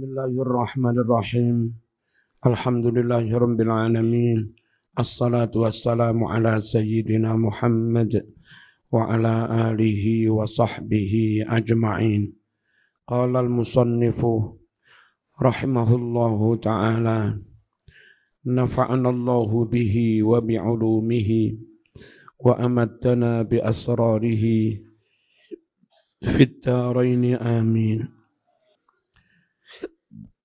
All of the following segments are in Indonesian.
Bismillahirrahmanirrahim. Alhamdulillahirabbil alamin. Assalatu wassalamu ala sayyidina Muhammad wa ala alihi wa sahbihi ajma'in. Qala al-musannifu rahimahullahu ta'ala, nafa'anallahu bihi wa bi'ulumihi wa amattana bi asrarihi fit daraini amin.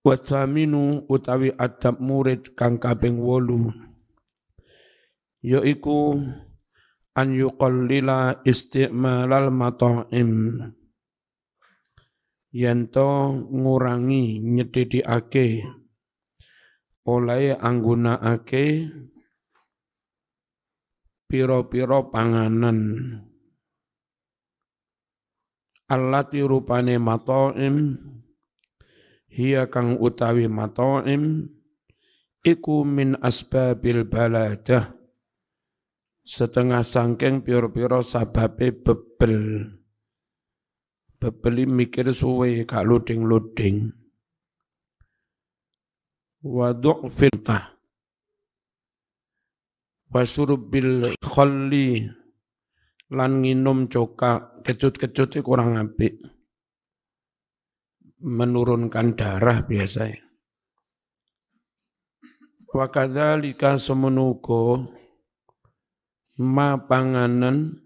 Wa thaminu utawi adab murid kang kaping 8 yaiku an yuqallila istimalal mata'im, yanto ngurangi nyedhedhake oleh anggunakake pira-pira panganan allati rupane mata'im, hiya kang utawi mata'im iku min asbabil baladah, setengah sangking piro-piro sababe bebel. Bebeli mikir suwe gak luding-luding. Wa du'filtah wa surubil kholli, lan nginum cokak kecut-kecut kurang apik, menurunkan darah biasanya. Wa kadzalika semenuko ma panganan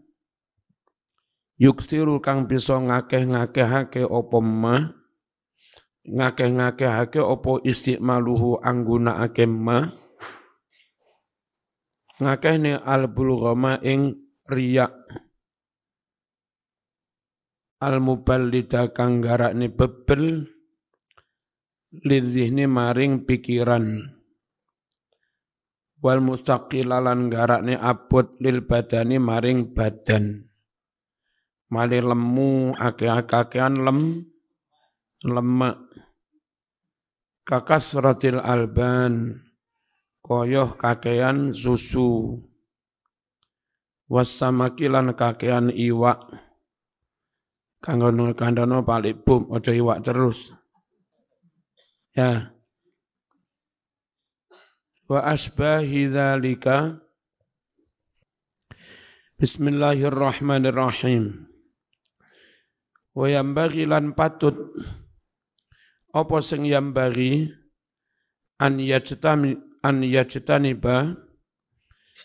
yuksiru kang bisa ngakeh-ngakehake opo ma, ngakeh-ngakehake opo istimaluhu anggunakake ma, ngakehne al-bulghama ing riya al-muballida kang garakne bebel lizihne maring pikiran, wal mustaqilalan garakne abot lil badani maring badan, mali lemu akeh-akehan lemak, kakasratil alban koyoh kakehan susu, wassamakilan kakehan iwak. Kandono balik bum, ojo iwak terus. Ya. Wa asbahi dzalika. Bismillahirrahmanirrahim. Wa yambaghi lan patut apa sing yambaghi an yajtaniba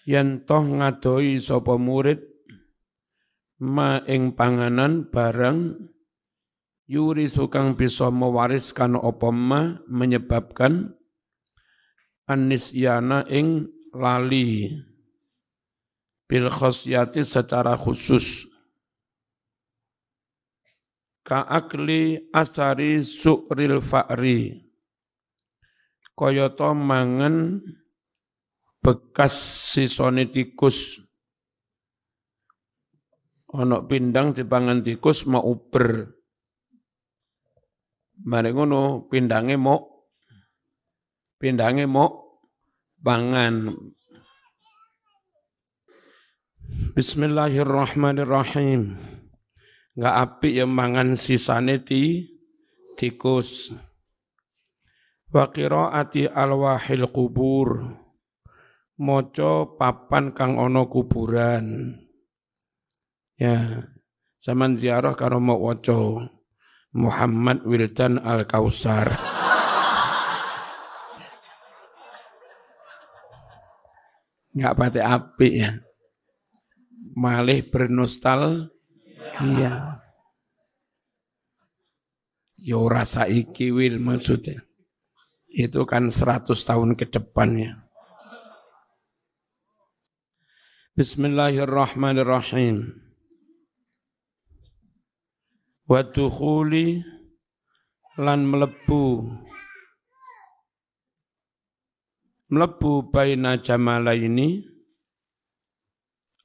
yen toh ngadoi sapa murid ma ing panganan barang yuri sukang bisa mewariskan apa ma, menyebabkan anisyana ing lali bil khosyati secara khusus ka'akli asari su'ril fa'ri, koyoto mangan bekas sisone tikus. Onok pindang dipangan tikus mau uber. Mari ngono pindange mau pangan. Bismillahirrahmanirrahim. Enggak apik yang mangan sisane tikus. Wa qiraati alwahil qubur, maca papan kang ana kuburan. Ya, zaman ziarah karo mau waca Muhammad Wildan Al-Kausar. Enggak pati apik ya. Malih bernostal iya. Yo rasa iki wil maksudnya. Itu kan 100 tahun ke depan ya. Bismillahirrahmanirrahim. Wa dukhuli lan mlebu baina jamalaini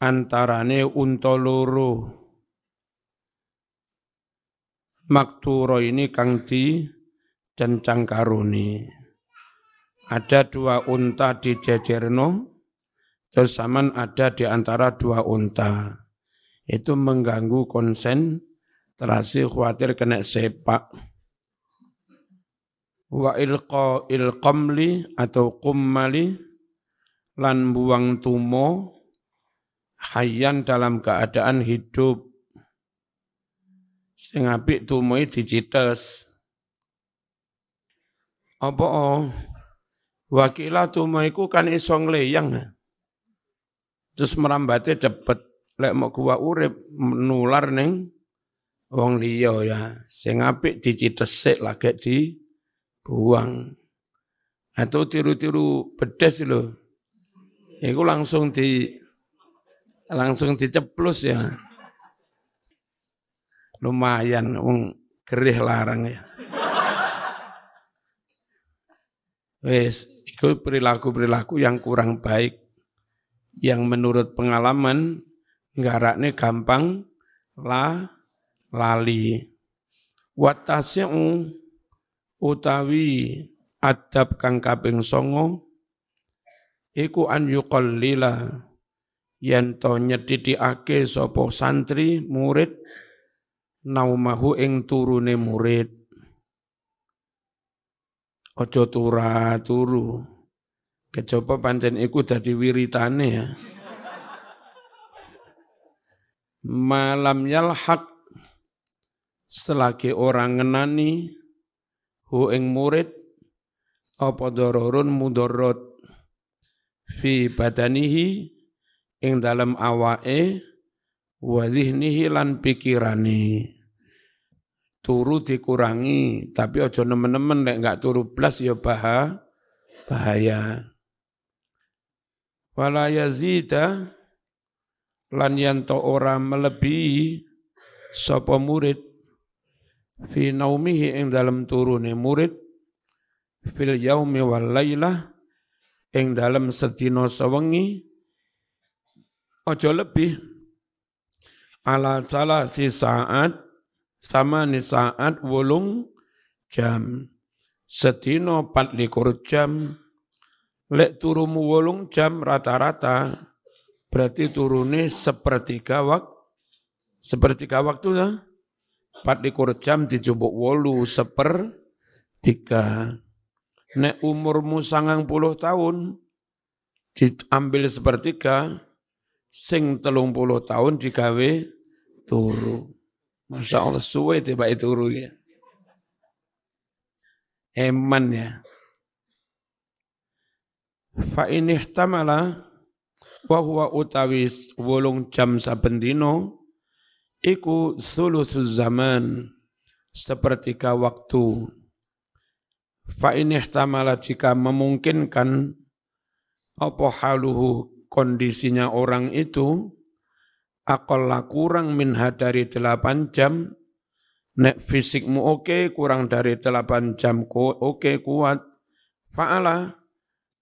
antarane unta loro maktura ini kang di cencang karuni. Ada 2 unta di jejerno, terus saman ada di antara 2 unta. Itu mengganggu konsen terasi, khawatir kena sepak. wa ilqa'il qamli atau qummali lan buang tumo hayyan dalam keadaan hidup. Sing apik tumoi dicites. Apa wakila tumoiku kan iso ngleyang. Terus merambate cepet lek mok kuwa urip nular ning wong liya ya. Sing apik dicitesik lagek di buang. Atau tiru-tiru pedes lho. Iku langsung diceplus ya. Lumayan wong gerih larang ya. Wes, iku perilaku-perilaku yang kurang baik yang menurut pengalaman ngarakne gampang lali. Watasi'u utawi adab kang kaping 9 iku an yuqallila yen to nyedhidhikake sapa santri murid naumahu ing turune murid. Aja turu kejaba pancen iku dadi wiritane ya. Malam yalhaq selagi orang ngenani hu ing murid apa darurun mudarat fi badanihi ing dalam awae wa zihnihi lan pikirane. Turu dikurangi tapi aja nemen-nemen lek enggak turu blas ya bahaya. Wala yazida lan yanto ora melebihi sapa murid fi naumihi ing dalam turune murid fil yaumi wal lailah ing dalam sedina sewengi. Aja lebih ala salasi saat sama ni saat 8 jam sedina 24 jam. Lek turumu 8 jam rata-rata berarti turune sepertiga waktu ya. 24 jam dijubuk 8 sepertiga. Nek umurmu 90 tahun diambil sepertiga, sing 30 tahun digawe turu. Masya Allah suwe tiba turu ya. Eman ya. Fa in ihtamala wa huwa utawi 8 jam saben dina iku thulutsuz zaman sepertiga waktu. Fa in ihtamala jika memungkinkan apa haluhu kondisinya orang itu aqalla kurang minha dari 8 jam. Nek fisikmu oke, kurang dari 8 jam oke kuat. Fa'ala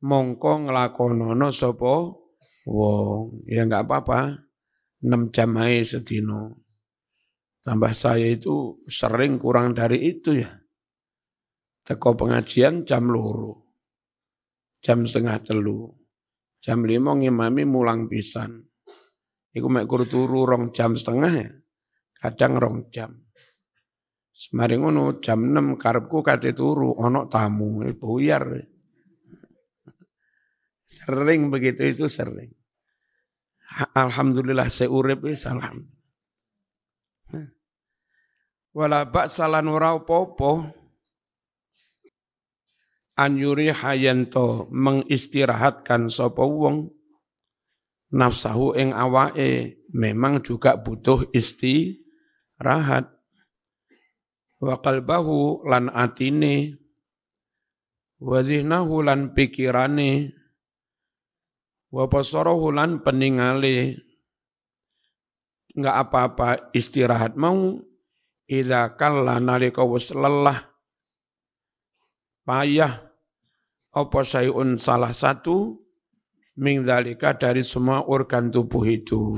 mongko nglakonono sapa wong. Ya enggak apa-apa. 6 jam ae sedina. Tambah saya itu sering kurang dari itu ya. Teko pengajian jam 2. Jam 2:30. Jam 5 ngimami mulang pisan. Iku mek kur turu 2,5 jam ya. Kadang 2 jam. Semari ngono jam 6 karepku kate turu ana tamu buyar. Sering begitu itu sering. Alhamdulillah saya urip wis alhamdulillah. Wala ba'sa lan ora apa-apa an yuriha yanto mengistirahatkan sapa wong nafsahu ing awake, memang juga butuh istirahat. Wa qalbahu lan atine, wa zihnahu lan pikirane, wa basarahu lan peningale. Enggak apa-apa istirahat mau idza kalla nalika wis lelah payah apa sayun salah satu mingdalika dari semua organ tubuh itu.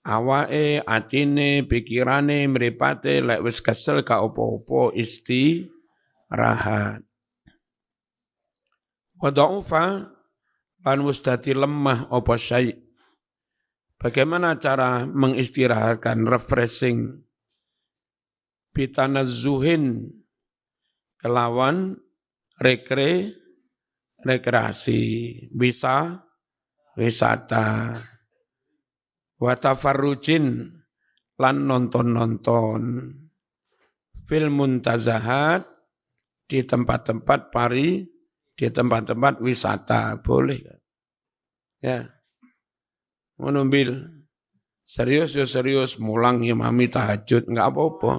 Awake, atine, pikirane, mripate lek wis kesel ka apa-apa istirahat. Wa dha'ufa lan mustati lemah apa syai. Bagaimana cara mengistirahatkan refreshing? Bitanazzuhin kelawan rekreasi, bisa wisata, watafarrujin lan nonton-nonton, fil muntazahat di tempat-tempat pari, di tempat-tempat wisata boleh kan? Ya, menumbil serius ya serius, mulang imami tahajud nggak apa-apa.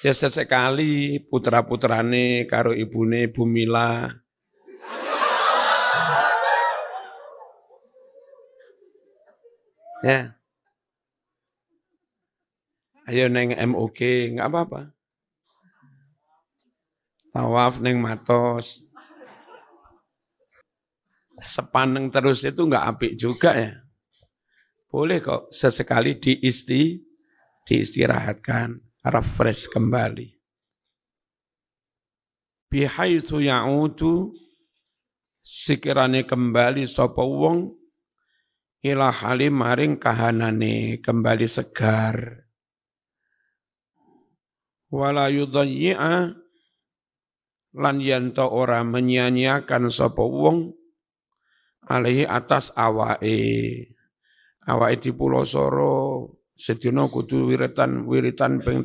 Ya sesekali putra-putrane karo ibune Bumila. Ya. Ayo neng MOG enggak apa-apa. Tawaf neng Matos. Sepaneng terus itu enggak apik juga ya. Boleh kok sesekali diistirahatkan. Refresh kembali. Bihaitsu ya'udu sikirane kembali sapa wong ila halim maring kahanane kembali segar. Wala yudayyi'a lan yanto ora menyia-nyiakan sapa wong alaihi atas awake. Awake di Pulau Soro sedina kudu wiritan ping 3000.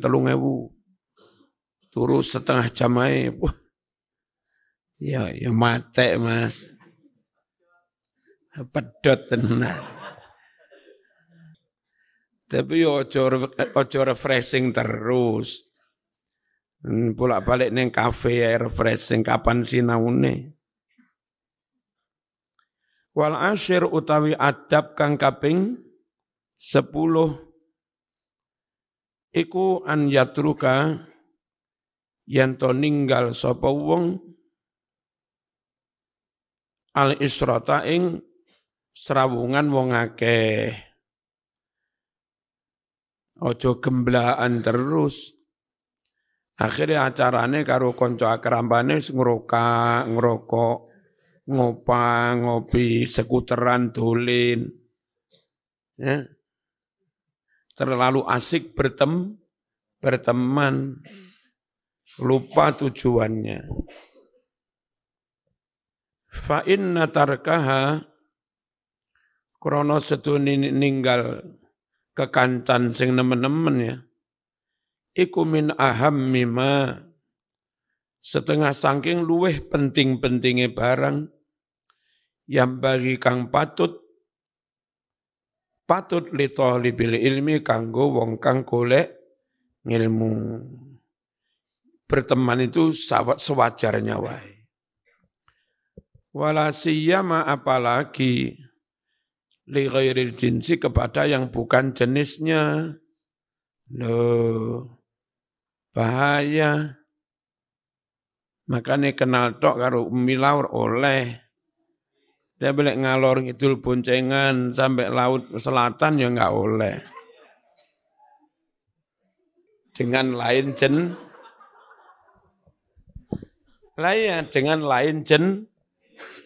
Turu setengah jam ae. Ya matek, Mas. Pedot tenan. Tapi yo aja refreshing terus. Bolak-balik ning kafe ya refreshing kapan sinaune. Wal ashir utawi adab kang kaping 10 iku an yatruka yanto ninggal sapa wong al israta ing serawungan wong akeh. Ojo gemblaan terus. Akhirnya acarane karo konco akrambane ngrokok, ngopi, sekuteran dolin. Ya. Terlalu asik berteman, lupa tujuannya. Fa inna tarkaha krono sedune ninggal kekancan sing nemen-nemen ya. Iku min ahammi ma setengah saking luweh penting-pentinge barang yang bagi kang patut li thalibil ilmi kanggo wong kang golek ngilmu. Berteman itu sewajarnya wae. Wala siyama apalagi li ghairil jinsi kepada yang bukan jenisnya. Loh, bahaya. Makanya kenal tok karo milaur oleh. Dia boleh ngalor ngidul boncengan sampai laut selatan ya enggak oleh. Dengan lain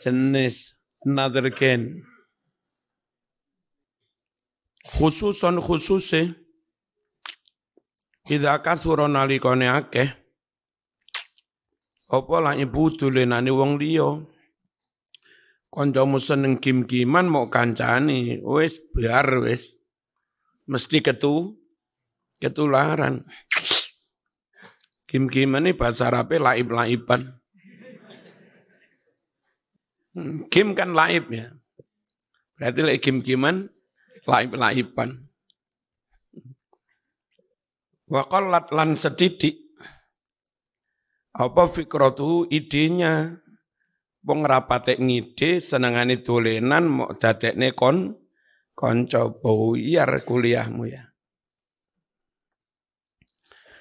jenis another gen. Khususan idza kasura nalikane akeh. Apa lan ibu dulenane wong liya. Koncomu seneng kim-kiman mau kancani, wis biar wis, mesti ketularan. Kim-kiman ini bahasa Arabe laib-laiban. Kim kan laib ya, berarti lagi kim-kiman laib-laiban. Waqallat lan sedidik, apa fikratu idenya? Wong rapatek ngide senengane dolenan mok dadekne kanca boyar kuliahmu ya.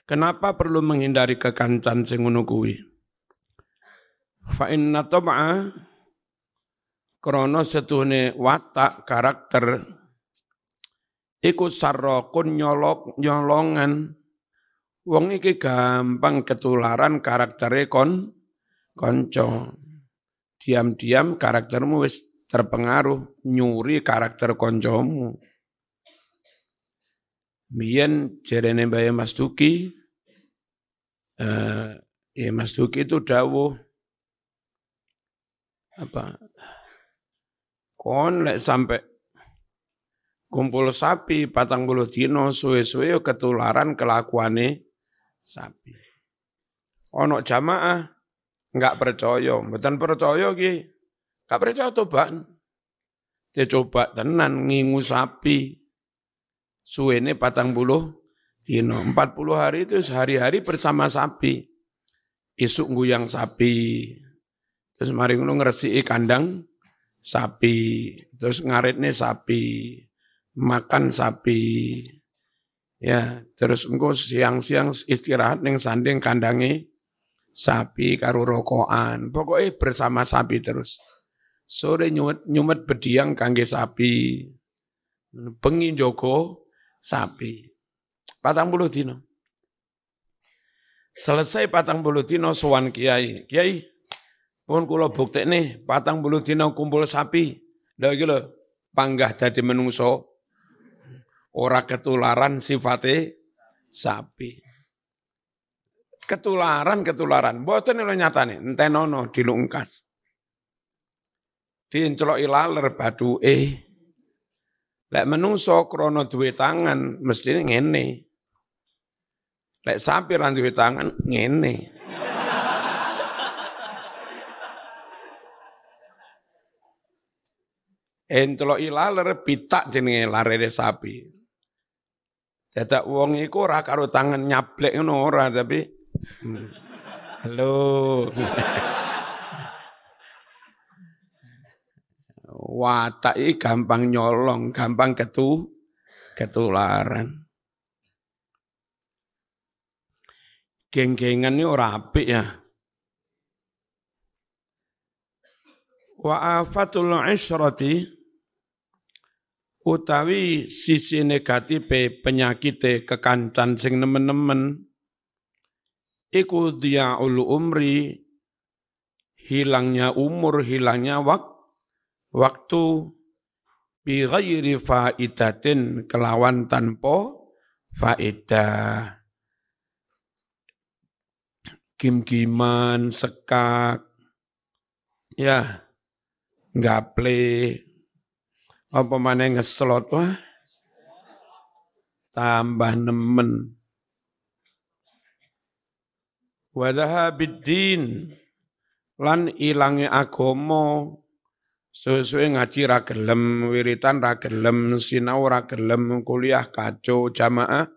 Kenapa perlu menghindari kekancan sing ngono kuwi? Fa inna tab'a krana setuhne watak karakter iku sarraqun nyolongan. Wong iki gampang ketularan karaktere kanca. Diam-diam karaktermu wis terpengaruh, nyuri karakter koncomu. Mian jarene Mbah Mas Duki, ya Mas Duki itu dawuh apa? Kon lek sampai kumpul sapi 40 dino suwe-suwe ketularan kelakuane sapi. Ono jamaah enggak percaya, mboten percaya ki. Enggak percaya toban. Dia coba tenan ngingu sapi. Suwene 40 dino, 40 hari itu sehari-hari bersama sapi. Isuk nguyang sapi. Terus mari ngono ngresiki kandang sapi, terus ngaritne sapi, makan sapi. Ya, terus engko siang-siang istirahat ning sanding kandange sapi karo rokokan. Pokoke bersama sapi terus. Sore nyumet bediang kangge sapi. Bengi njogo sapi 40 dino. Selesai 40 dino sowan kiai. Kiai, pun kula buktekne 40 dino kumpul sapi. Lha iki lho, panggah dadi menungso. Ora ketularan sifate sapi. Ketularan, mboten lho nyatane, entenono dilungkas. Dienceloki laler baduke. Lek menungso krono duwe tangan mestine ngene. Lek sapi ra duwe tangan ngene. Entloki laler pitak jenenge larere sapi. Dadak wong iku ora karo tangan nyablek ngono ora tapi lho. Watak iki gampang nyolong, gampang ketularan. Geng-gengan ini ora apik ya. Wa afatul ishrati utawi sisi negatif penyakite kekancan sing nemen-nemen iku diaul umri, hilangnya umur, hilangnya waktu bi ghairi faidatin kelawan tanpa faedah. Gim-giman, sekak, ya, gaple, apa mana ngeslot, wah, tambah nemen. Wadaha biddin, lan ilangi agomo, sesuai ngaji ra gelem, wiritan ra gelem, sinau ra gelem, kuliah kacau, jamaah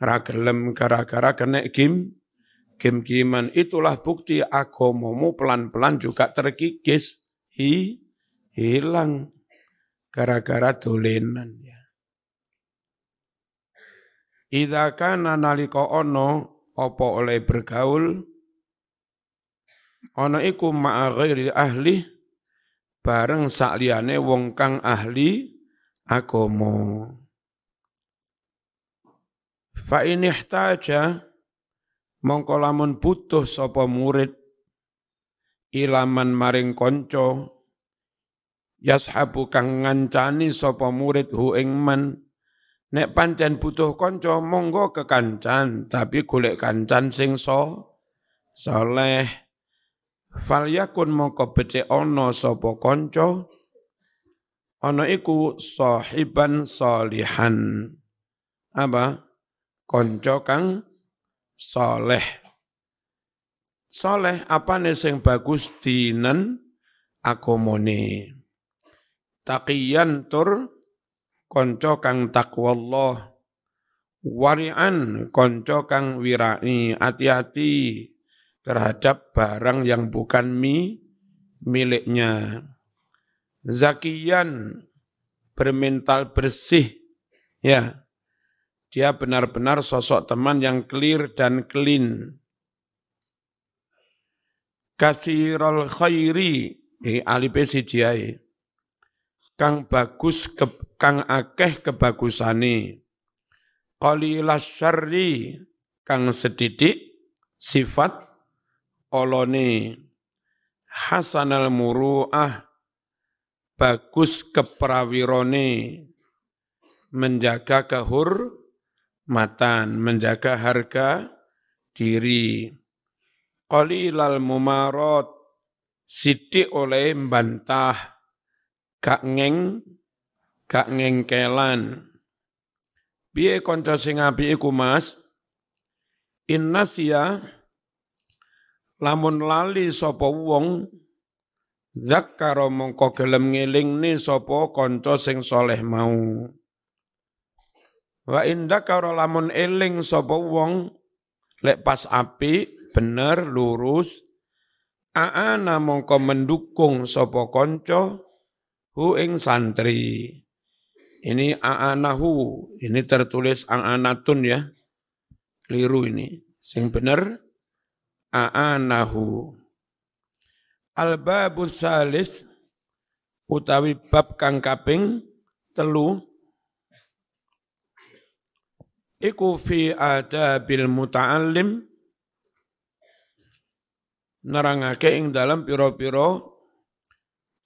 ra gelem, gara-gara kena gim-giman. Itulah bukti agomomu pelan-pelan juga terkikis, hilang gara-gara dolenan. Idza kana nalika ono apa oleh bergaul ono iku ma'a ghairi ahli bareng sakliyane wong kang ahli agama. Fa in ihtaja mongko lamun butuh sapa murid ilaman maring kanca yashabu kang ngancani sapa murid hu ing man. Nek pancen butuh kanca monggo kekancan, tapi golek kancan sing saleh. Falyakun mongko becik ana sapa kanca ana iku sahiban salihan, apa kanca kang saleh. Saleh apane sing bagus dinen agamane, taqiyan tur kanca kang takwallah, warian kanca kang wirai, hati-hati terhadap barang yang bukan miliknya. Zakiyan bermental bersih, ya. Dia benar-benar sosok teman yang clear dan clean. Kasirul khairi, alipe sijiai. Kang bagus, kang akeh kebagusane. Qalilas syarri, kang sedidik sifat olone. Hasanal muru'ah, bagus keperawirone, menjaga matan, menjaga harga diri. Qalilal mumarot, sidik oleh membantah, gak ngengkelan. Piye kanca sing apik iku Mas? Innasia, lamun lali sapa wong, zakkaro mongko gelem ngelingne sapa kanca sing saleh mau. Wa indakaro lamun eling sapa wong, lek pas apik, bener, lurus, aana mongko mendukung sapa kanca hu ing santri. Ini a'anahu, ini tertulis a'anatun ya, keliru ini. Sing bener, a'anahu. Al-babus salis, utawi bab kang kaping, telu. Iku fi adabil muta'alim, nerangake ing dalam piro-piro,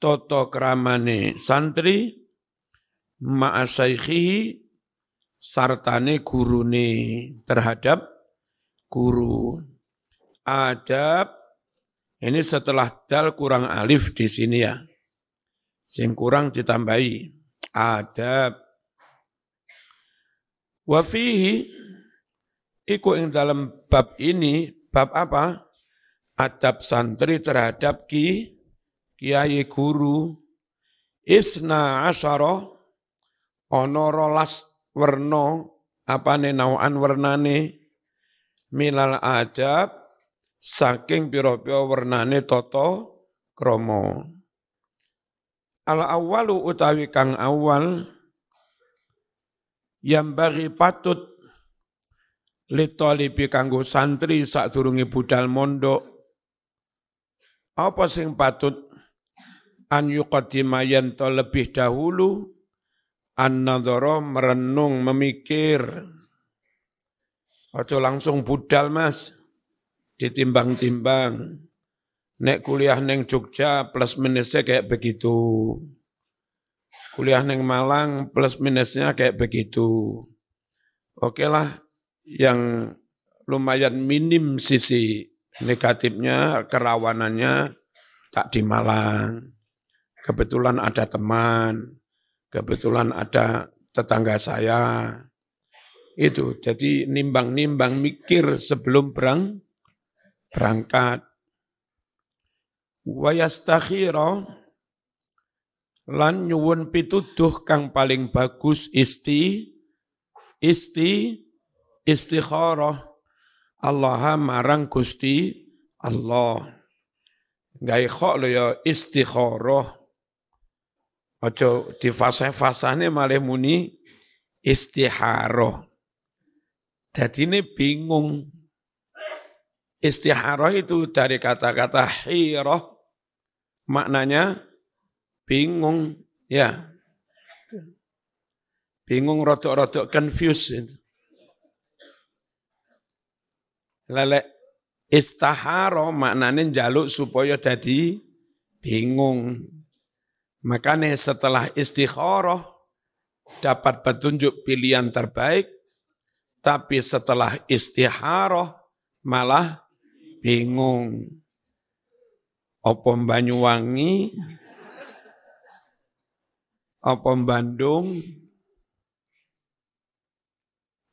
toto keramane santri, ma'asyaihi sartane gurune terhadap guru. Adab ini setelah dal kurang alif di sini ya. Sing kurang ditambahi adab. Wa fihi iku ing dalam bab ini, bab apa? Adab santri terhadap kiai guru. Isna asyara ono rolas werno, apane nauan wernane, milal adab, saking piro-piro wernane toto kromo. Al-awwalu utawi kang awal, yang bagi patut, litolipi kanggo santri sadurunge budal mondok, apa sing patut, an yuqaddima yanto lebih dahulu, an-nadhara merenung, memikir. Ojo langsung budal Mas, ditimbang-timbang. Nek kuliah neng Jogja plus minusnya kayak begitu. Kuliah neng Malang plus minusnya kayak begitu. Oke lah, yang lumayan minim sisi negatifnya, kerawanannya tak di Malang. Kebetulan ada teman. Kebetulan ada tetangga saya, itu jadi nimbang-nimbang mikir sebelum berangkat. Wa yastakhira lan nyuwun pituduh kang paling bagus istikharah Allah marang Gusti Allah. Gawe kok lho ya istikharah. Ojo di fase-fasane malih muni istiharoh. Jadi ini bingung. Istiharoh itu dari kata-kata hiroh, maknanya bingung, ya. Bingung rodok-rodok confused. Lelek istiharoh maknanya njaluk supaya jadi bingung. Makanya setelah istikharah dapat petunjuk pilihan terbaik, tapi setelah istiharah malah bingung. Apa Banyuwangi? Apa Bandung?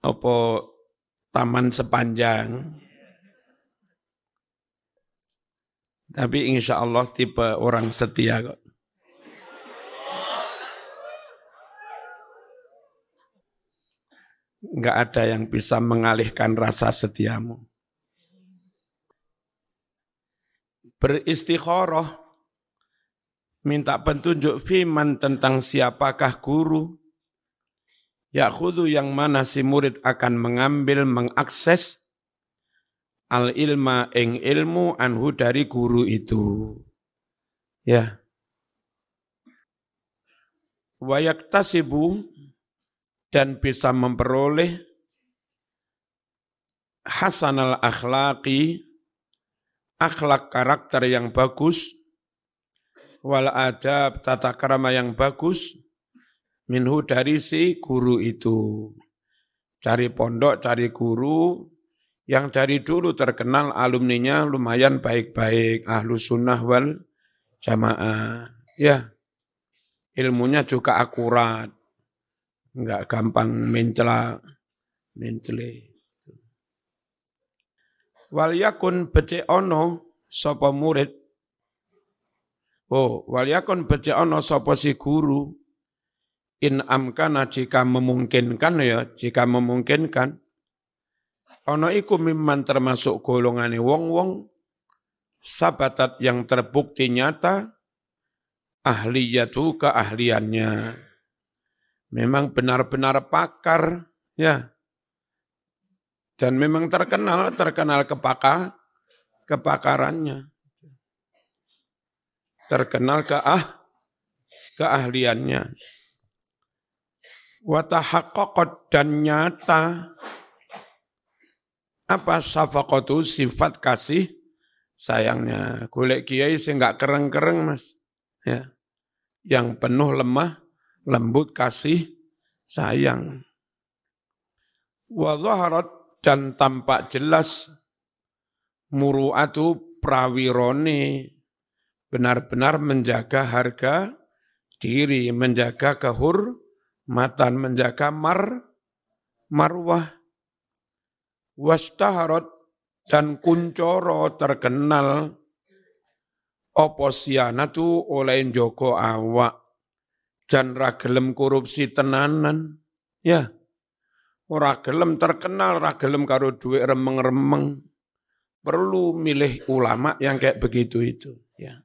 Apa Taman Sepanjang? Tapi insya Allah tipe orang setia kok. Enggak ada yang bisa mengalihkan rasa setiamu. Beristikharah, minta petunjuk firman tentang siapakah guru, yakhudhu yang mana si murid akan mengambil, mengakses, al-ilma ing ilmu anhu dari guru itu. Ya. Wa yaktasibu, dan bisa memperoleh hasanal akhlaqi, akhlak karakter yang bagus, wal adab tata krama yang bagus, minhu dari si guru itu. cari pondok, cari guru, yang dari dulu terkenal alumninya lumayan baik-baik, ahlu sunnah wal jamaah. Ya, ilmunya juga akurat, enggak gampang mencela. Walyakun becik ono sapa murid. Oh, walyakun becik ono sapa si guru. In amkana jika memungkinkan ya, jika memungkinkan. Ono iku mimman termasuk golongane wong-wong sabatat yang terbukti nyata ahliyatu keahliannya. Memang benar-benar pakar ya. Dan memang terkenal kepakarannya. Terkenal keahliannya. Wa tahaqqaqat dan nyata apa safaqatu sifat kasih sayangnya. Golek kiai sing enggak kereng-kereng, Mas. Ya. Yang penuh lemah, lembut kasih sayang. Wa zaharat dan tampak jelas muru'atu prawirone, benar-benar menjaga harga diri, menjaga kehormatan, menjaga marwah. Wastaharot dan kuncoro terkenal oposianatu oleh njogo awak dan ragelem korupsi tenanan ya ragelem terkenal ragelem karo duit remeng-remeng perlu milih ulama yang kayak begitu itu ya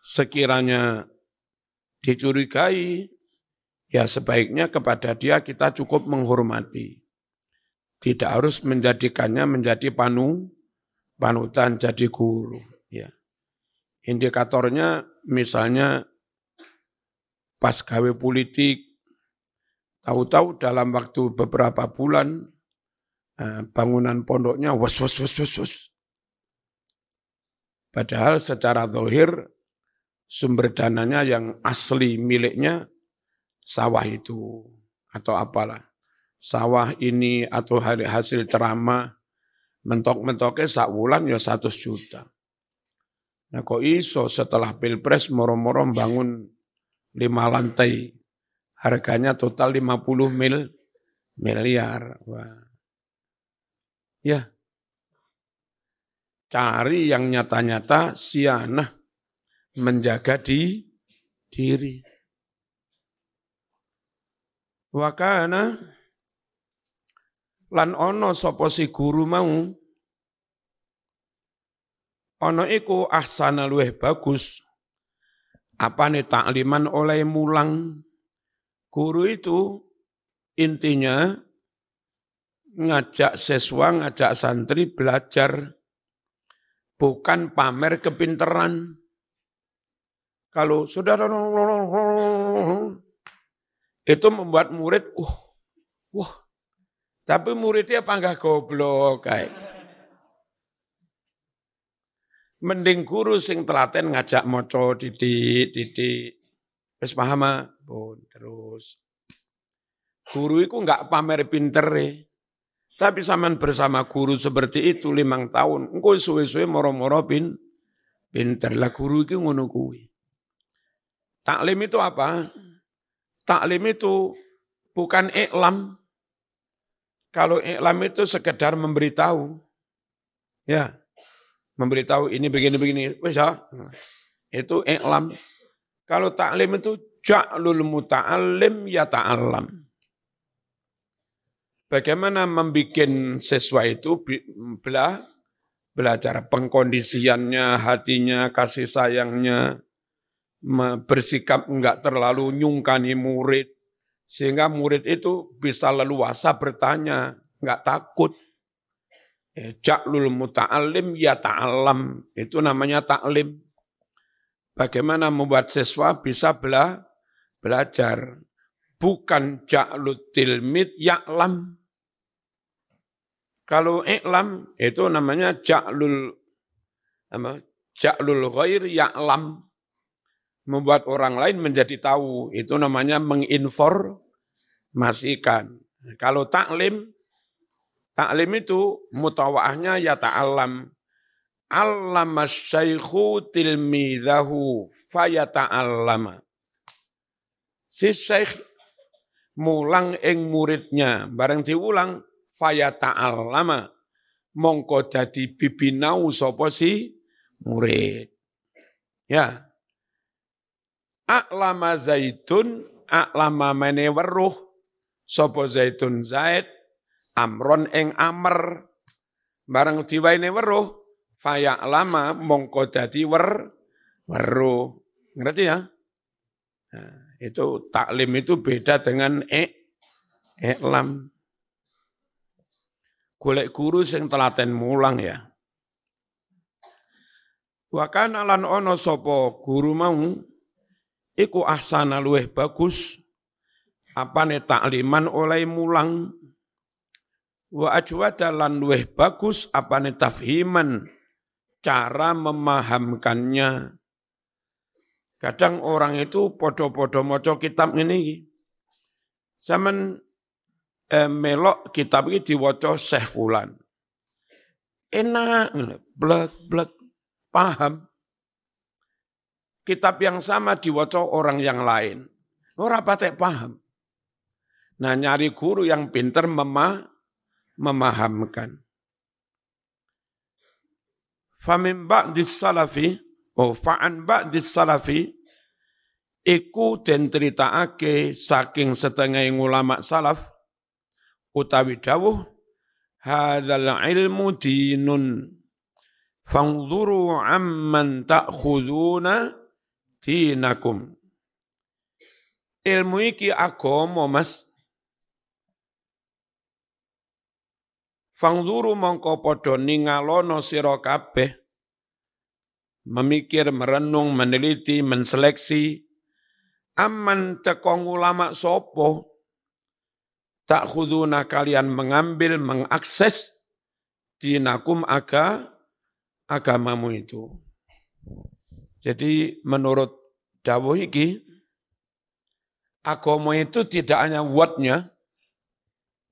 sekiranya dicurigai ya sebaiknya kepada dia kita cukup menghormati. Tidak harus menjadikannya menjadi panutan, jadi guru. Ya. Indikatornya misalnya pas gawe politik, tahu-tahu dalam waktu beberapa bulan bangunan pondoknya was. Padahal secara zahir sumber dananya yang asli miliknya sawah itu atau apalah. Sawah ini atau hasil ceramah mentok-mentoknya sak wulan ya 100 juta. Nah kok iso setelah pilpres moro-moro bangun 5 lantai harganya total 50 miliar. Wah. Ya cari yang nyata-nyata sianah menjaga diri. Wakana lan ono sapa si guru mau ono iku ahsana luweh bagus apane takliman oleh mulang. Guru itu intinya ngajak siswa, ngajak santri belajar, bukan pamer kepinteran. Kalau saudara itu membuat murid wah. Tapi muridnya panggah goblok kayak. Mending guru sing telaten ngajak moco didik. Wis paham pun terus. Guru iku enggak pamer pintere. Tapi sampean bersama guru seperti itu 5 tahun, engko suwe-suwe moro-moro pinter lah guru iki ngono kuwi. Taklim itu apa? Taklim itu bukan iklam. Kalau iklam itu sekedar memberitahu, ya, memberitahu ini begini-begini, bisa, itu iklam. Kalau ta'lim itu ja'lul muta'allim ya ta'allam. Bagaimana membuat siswa itu belajar pengkondisiannya, hatinya, kasih sayangnya, bersikap enggak terlalu nyungkani murid, sehingga murid itu bisa leluasa bertanya, enggak takut. Ja'lul muta'alim ya ta'alam, itu namanya taklim. Bagaimana membuat siswa bisa belajar. Bukan ja'lul tilmid ya'lam. Kalau i'lam itu namanya ja'lul ghair ya'lam. Membuat orang lain menjadi tahu, itu namanya menginformasikan. Kalau taklim, taklim itu mutawaahnya ya ta'allam. Allamas syaikhu tilmidhahu fayata'allama. Si syaikh mulang ing muridnya, bareng diulang fayata'allama. Mongko jadi bibinau sapa si murid. Ya. A'lama zaitun, a'lama mene weruh, sapa zaitun zaid, amron ing amr. Bareng diwaine weruh, fayak lama mongko dadi weruh. Ngerti ya? Nah, itu taklim itu beda dengan i'lam. Golek guru sing telaten mulang ya. Wa kana lan ana sapa guru mau iku ahsana luweh bagus apane takliman oleh mulang. Wa ajwada lan luweh bagus apane tafhiman, cara memahamkannya. Kadang orang itu podo-podo moco kitab ini. Zaman melok kitab ini diwoco Syekh Fulan. Enak, blek-blek, paham. Kitab yang sama diwoco orang yang lain. Orang patek paham. Nah nyari guru yang pinter memahamkan. Famin ba'dis salafi, oh fa'an ba'dis salafi, iku den critaake saking setengahing ulama salaf, utawi dawuh, hadzal ilmu dinun, fangzuru amman ta'khuduna dinakum. Ilmu iki agama mas, fangzuru mongko padha ningalono sira kabeh, memikir, merenung, meneliti, menseleksi, amman cekong ulama sopo, tak khuduna kalian mengambil, mengakses dinakum agamamu itu. Jadi menurut dawuh iki, agama itu tidak hanya word-nya,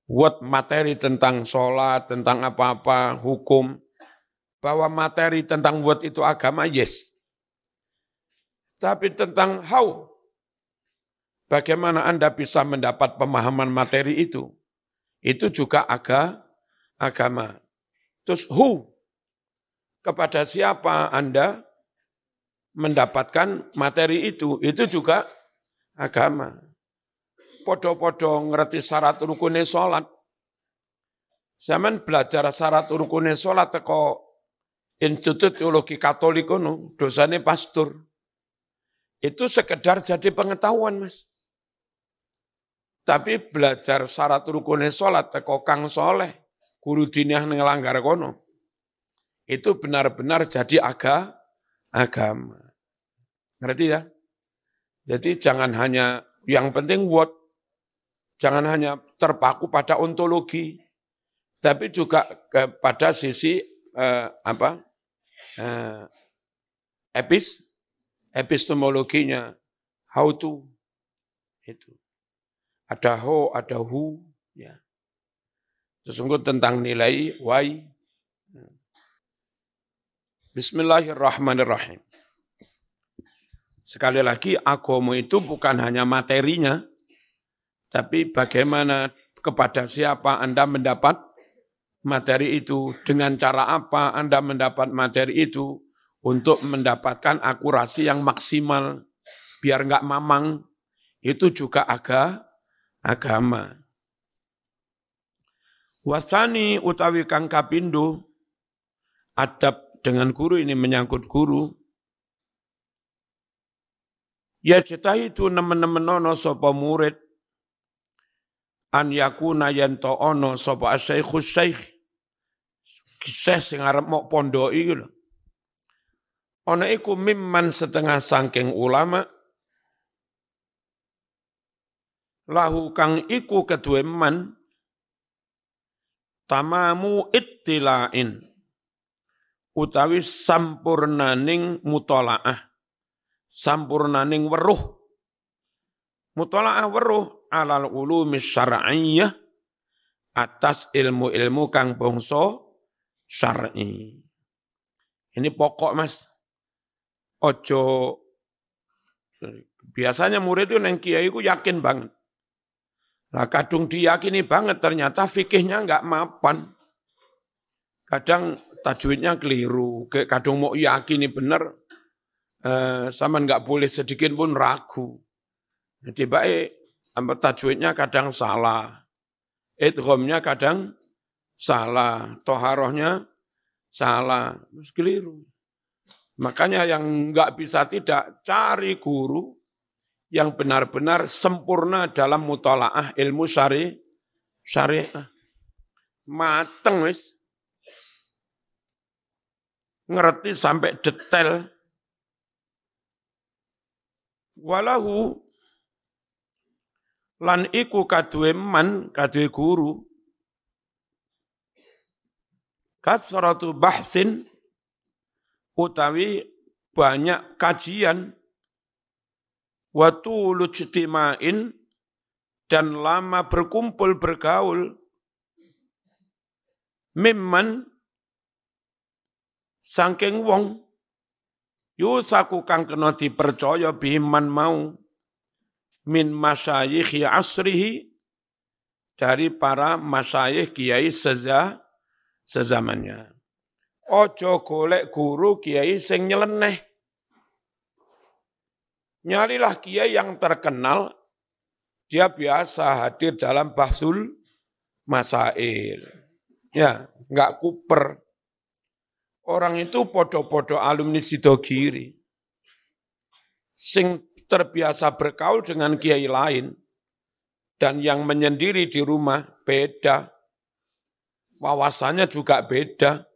word materi tentang sholat, tentang apa-apa, hukum, bahwa materi tentang what itu agama, yes. Tapi tentang how, bagaimana Anda bisa mendapat pemahaman materi itu juga agama. Terus who, kepada siapa Anda mendapatkan materi itu juga agama. Podo-podo ngerti syarat rukune sholat. Zaman belajar syarat rukune sholat teko Institut Teologi Katolik ono, dosane pastor. Itu sekedar jadi pengetahuan, Mas. Tapi belajar syarat rukune salat teko Kang Saleh, guru dinah ning Langgar kono. Itu benar-benar jadi agama. Ngerti ya? Jadi jangan hanya yang penting what, jangan hanya terpaku pada ontologi, tapi juga kepada sisi epistemologinya, how to, itu ada how, ada who ya. Sesungguh tentang nilai why. Bismillahirrahmanirrahim. Sekali lagi agama itu bukan hanya materinya, tapi bagaimana kepada siapa Anda mendapat materi itu, dengan cara apa Anda mendapat materi itu untuk mendapatkan akurasi yang maksimal, biar enggak mamang, itu juga agama. Wasani utawi kang kapindo, adab dengan guru ini menyangkut guru. Ya cita itu nemen-nemen ono sapa murid, an yakuna yanto ono sapa asyikhus syekh, kisah sing arep mok pondok iki lho. Ana iku mimman setengah saking ulama lahu kang iku kedue man tamamu ittilain utawi sampurnaning mutolaah, sampurnaning weruh. Mutolaah weruh alal ulumi syar'iyyah atas ilmu-ilmu kang bangsa syar'i. Ini pokok, Mas. Ojo. Biasanya murid itu neng kiai ku yakin banget. Nah, kadung diyakini banget, ternyata fikihnya enggak mapan. Kadang tajwidnya keliru, kadung mau yakini benar, sama enggak boleh sedikit pun ragu. Tiba-tiba tajwidnya kadang salah, idghamnya kadang salah, toharohnya salah, terus keliru. Makanya yang enggak bisa tidak, cari guru yang benar-benar sempurna dalam mutalaah ilmu syariah. Mateng wis. Ngerti sampai detail. Walahu lan iku kaduwe man, kaduwe guru. Kathratu bahsin utawi banyak kajian, watu lujtimain dan lama berkumpul bergaul, mimman sangking wong yusaku kang kena dipercaya biman mau min masyayikhi asrihi dari para masyayikh kiai sezamannya. Ojo golek guru kiai sing nyeleneh. Nyarilah kiai yang terkenal, dia biasa hadir dalam bahsul masail. Ya, enggak kuper. Orang itu podo-podo alumni Sidogiri. Sing terbiasa bergaul dengan kiai lain dan yang menyendiri di rumah beda. Wawasannya juga beda.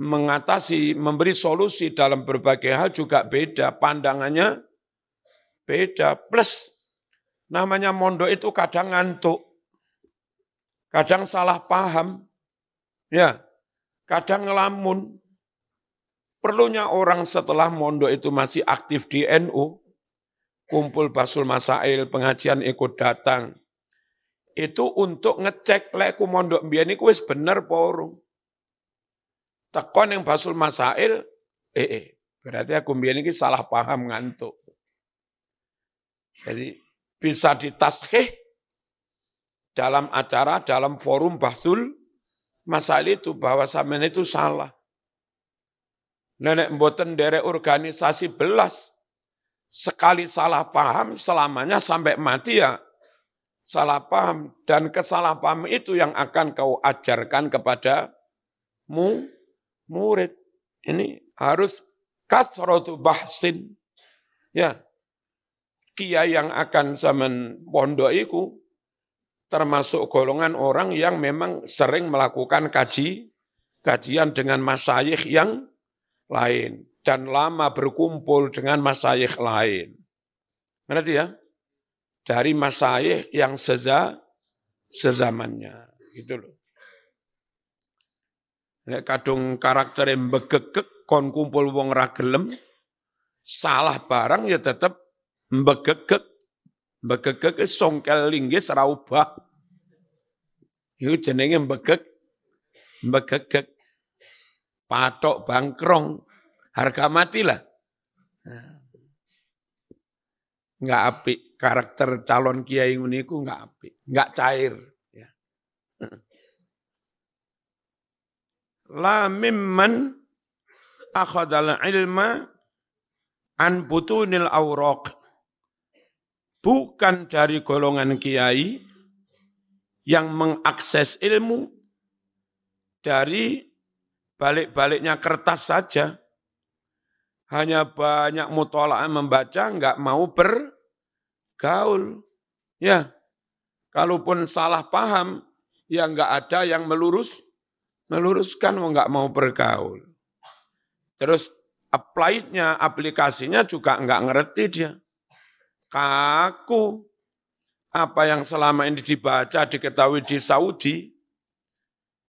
Mengatasi, memberi solusi dalam berbagai hal juga beda, pandangannya beda. Plus, namanya mondok itu kadang ngantuk, kadang salah paham, ya, kadang ngelamun. Perlunya orang setelah mondok itu masih aktif di NU, kumpul basul masail, pengajian ikut datang, itu untuk ngecek lekku mondok mbiyen iku wis bener apa urung. Tekon yang basul masail, berarti aku mbiyen iki salah paham ngantuk. Jadi bisa ditashih dalam acara, dalam forum basul masail itu bahwa sampean itu salah. Nek mboten nderek organisasi belas, sekali salah paham selamanya sampai mati ya salah paham, dan kesalahpahaman itu yang akan kau ajarkan kepada mu murid. Ini harus kasratu bahsin. Ya. Kiai yang akan zaman pondok iku termasuk golongan orang yang memang sering melakukan kajian dengan masyayikh yang lain dan lama berkumpul dengan masyayikh lain. Ngerti ya? Dari masyayikh yang sezamannya gitu loh. Nek kadung karaktere mbegegek kon kumpul wong ra gelem, salah barang ya tetep mbegegek songkel linggis ra ubah. Iku jenenge mbegegek. Patok bangkrong, harga matilah. Enggak apik karakter calon kiai ngene iku, enggak apik, enggak cair ya. La mimman akhadal ilma an butunil awraq. Bukan dari golongan kiai yang mengakses ilmu dari balik-baliknya kertas saja. Hanya banyak mutola'ah membaca, enggak mau bergaul. Ya, kalaupun salah paham, ya enggak ada yang meluruskan, enggak mau bergaul. Terus apply-nya, aplikasinya juga enggak ngerti dia. Kaku, apa yang selama ini dibaca, diketahui di Saudi,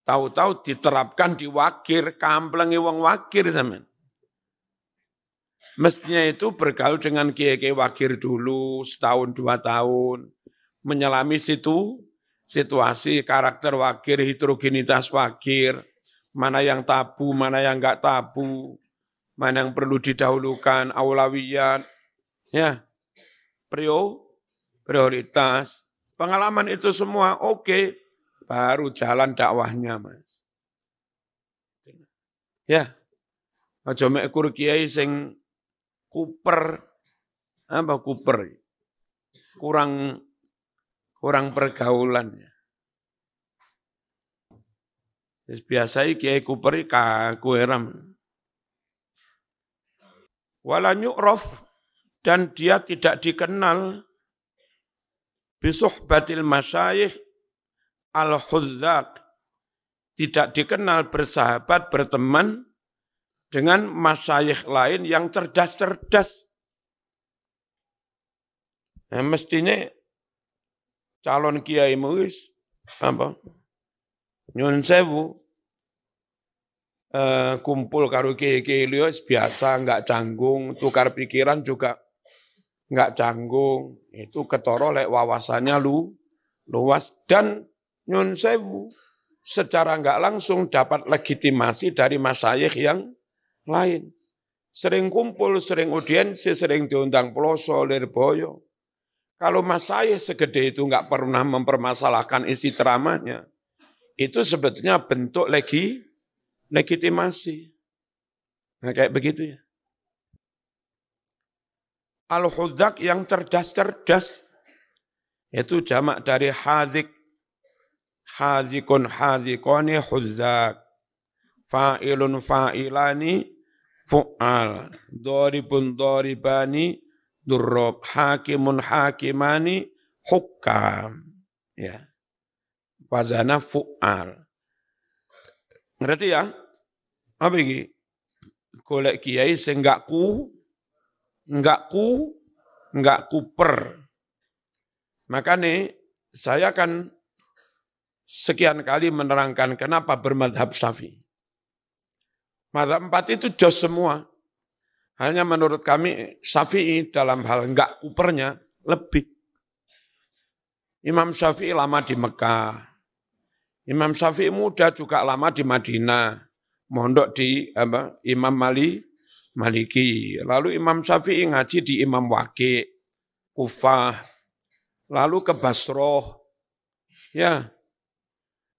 tahu-tahu diterapkan di Wakir, kamplengi wong Wakir zaman. Mestinya itu bergaul dengan kiai-kiai Wakir dulu, setahun, 2 tahun, menyelami situ, situasi, karakter wakir, heterogenitas wakir, mana yang tabu, mana yang enggak tabu, mana yang perlu didahulukan, aulawiyat, ya, prioritas, pengalaman itu semua oke, baru jalan dakwahnya, Mas. Ya, aja mek kur kiai sing kuper, apa kuper, kurang pergaulannya. Terus biasanya kiai kuper kaku eram. Wala yu'raf, dan dia tidak dikenal bisuhbatil masyayikh al-hudzaq, tidak dikenal bersahabat, berteman dengan masyayikh lain yang cerdas-cerdas. Nah, mestinya calon kiai muis apa nyun sewu kumpul karo kiai-kiai liya biasa, enggak canggung, tukar pikiran juga enggak canggung, itu ketara lek wawasannya luas dan nyun sewu secara enggak langsung dapat legitimasi dari masyayikh yang lain. Sering kumpul, sering audiensi, sering diundang peloso, lirboyo. Kalau masyayikh segede itu enggak pernah mempermasalahkan isi ceramahnya, itu sebetulnya bentuk legitimasi. Nah, kayak begitu ya. Al-Hudzaq yang cerdas-cerdas, itu jamak dari hadzik, hadzikun hadzikoni hudzaq, fa'ilun fa'ilani fu'al, doribun doribani durrob, hakimun hakimani hukam, ya, wazana fu'al. Ngerti ya? Apa ini? Golek kiai sing enggak kuper. Makanya saya kan sekian kali menerangkan kenapa bermadhab Syafi'i. Madhab 4 itu jos semua. Hanya menurut kami Syafi'i dalam hal enggak kupernya lebih. Imam Syafi'i lama di Mekah. Imam Syafi'i muda juga lama di Madinah. Mondok di apa, Imam Maliki. Lalu Imam Syafi'i ngaji di Imam Waqi', Kufah. Lalu ke Basroh. Ya.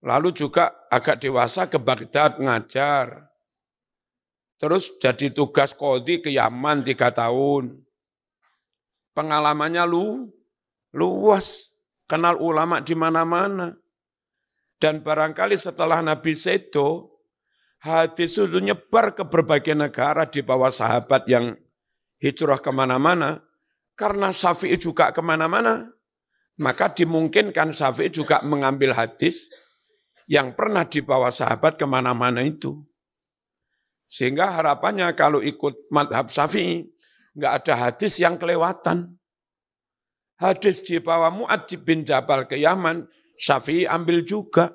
Lalu juga agak dewasa ke Baghdad ngajar. Terus jadi tugas qadhi ke Yaman 3 tahun. Pengalamannya luas, kenal ulama di mana-mana. Dan barangkali setelah Nabi sedo, hadis itu nyebar ke berbagai negara di bawah sahabat yang hijrah kemana-mana. Karena Syafi'i juga kemana-mana, maka dimungkinkan Syafi'i juga mengambil hadis yang pernah dibawa sahabat kemana-mana itu. Sehingga harapannya kalau ikut madhab Syafi'i, enggak ada hadis yang kelewatan. Hadis dibawa Mu'adz bin Jabal ke Yaman, Syafi'i ambil juga.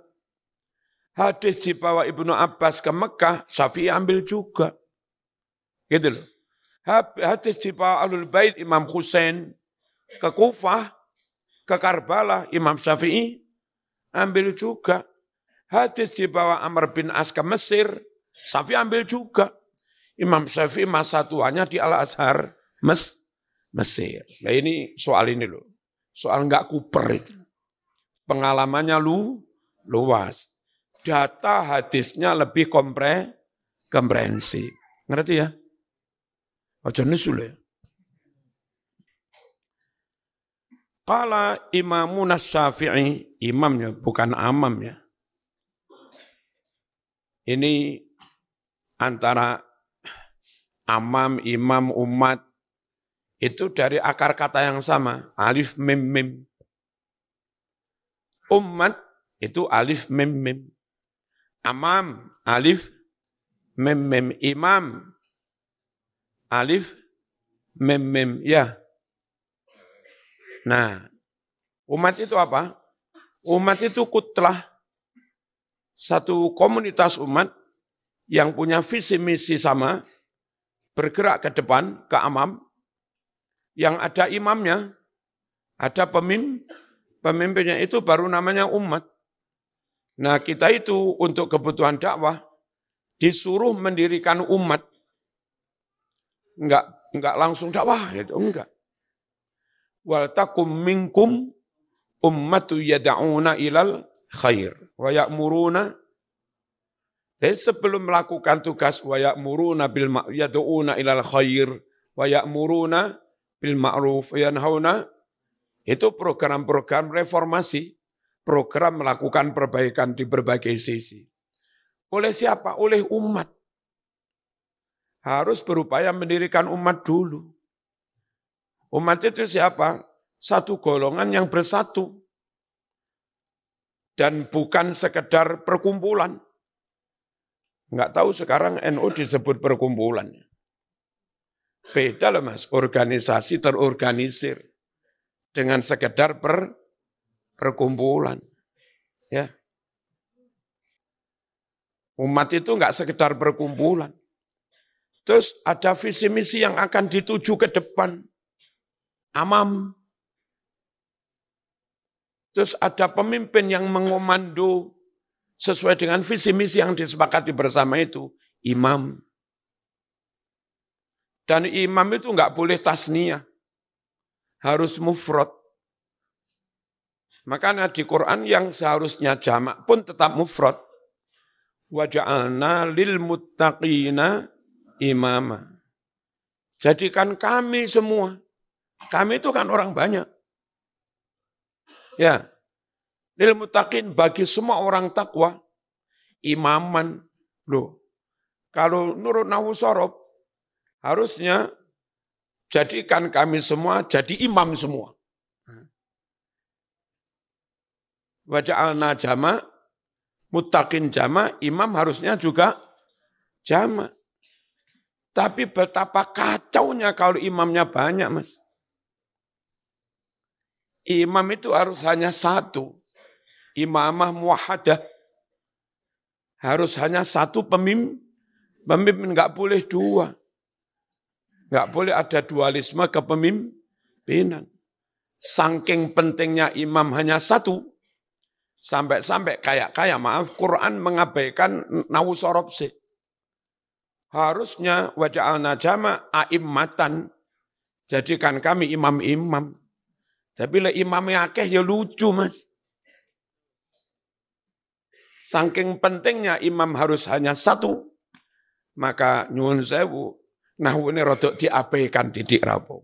Hadis dibawa Ibnu Abbas ke Mekah, Syafi'i ambil juga. Gitu loh. Hadis dibawa Ahlul Bait Imam Husain ke Kufah, ke Karbala, Imam Syafi'i ambil juga. Hadis dibawa Amr bin As ke Mesir, Syafi'i ambil juga. Imam Syafi'i masa tuanya di Al-Azhar, Mesir. Nah ini soal ini loh, soal enggak kuper itu. Pengalamannya luas. Data hadisnya lebih komprehensif. Ngerti ya? Aja nisul ya. Qala Imamun Asy-Syafi'i, imamnya bukan amam ya. Ini antara amam, imam, umat, itu dari akar kata yang sama, alif, mim, mim. Umat itu alif, mim, mim. Amam, alif, mim, mim. Imam, alif, mim, mim. Ya. Nah, umat itu apa? Umat itu kutlah. Satu komunitas umat yang punya visi misi sama, bergerak ke depan, ke amam, yang ada imamnya, ada pemimpinnya itu baru namanya umat. Nah kita itu untuk kebutuhan dakwah disuruh mendirikan umat. Enggak langsung dakwah, gitu. Enggak. Wal takum minkum ummatu yad'una ilal khair wa ya'muruna. Jadi sebelum melakukan tugas wa ya'muruna bil yad'una ilal khair wa ya'muruna bil ma'ruf wa yanhauna, itu program-program reformasi, program melakukan perbaikan di berbagai sisi. Oleh siapa? Oleh umat. Harus berupaya mendirikan umat dulu. Umat itu siapa? Satu golongan yang bersatu. Dan bukan sekedar perkumpulan. Enggak tahu sekarang NU disebut perkumpulan. Beda lah mas, organisasi terorganisir dengan sekedar perkumpulan. Ya. Umat itu enggak sekedar perkumpulan. Terus ada visi misi yang akan dituju ke depan. Amam. Terus ada pemimpin yang mengomando sesuai dengan visi misi yang disepakati bersama itu. Imam. Dan imam itu enggak boleh tasniyah. Harus mufrad. Makanya di Quran yang seharusnya jamak pun tetap mufrad. Wa ja'alna lil muttaqina imama. Jadikan kami semua. Kami itu kan orang banyak. Ya. Lil muttaqin, bagi semua orang takwa imaman. Loh. Kalau nurut Nahwu Shorob harusnya jadikan kami semua jadi imam semua. Wa ja'alna jama' muttaqin jama', imam harusnya juga jama'. Tapi betapa kacaunya kalau imamnya banyak, mas. Imam itu harus hanya satu. Imamah muwahadah. Harus hanya satu pemimpin. Pemimpin enggak boleh dua. Enggak boleh ada dualisme kepemimpinan. Saking pentingnya imam hanya satu. Sampai-sampai kayak maaf, Quran mengabaikan Nahwu Shorob. Harusnya waja'alna jama' a'immatan, jadikan kami imam-imam. Tapi le imamnya akeh ya lucu mas. Saking pentingnya imam harus hanya satu, maka nyuwun sewu, nahwu ini rodok diabaikan didik rapo.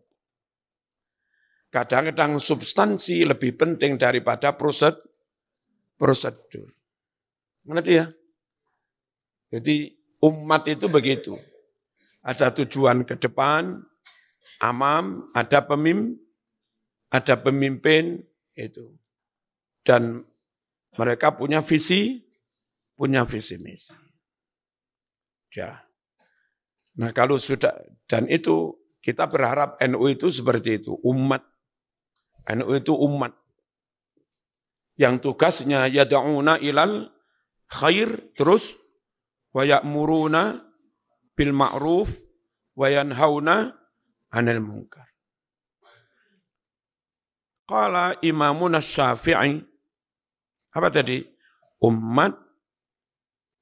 Kadang-kadang substansi lebih penting daripada prosedur. Ngerti ya? Jadi umat itu begitu. Ada tujuan ke depan, amam, ada pemimpin itu. Dan mereka punya visi misi. Ya. Nah, kalau sudah dan itu kita berharap NU itu seperti itu, umat. NU itu umat. Yang tugasnya yad'una ilal khair, terus wa ya'muruna bil ma'ruf wa yanhauna 'anil munkar. Qala imamuna Syafi'i. Apa tadi? Ummat,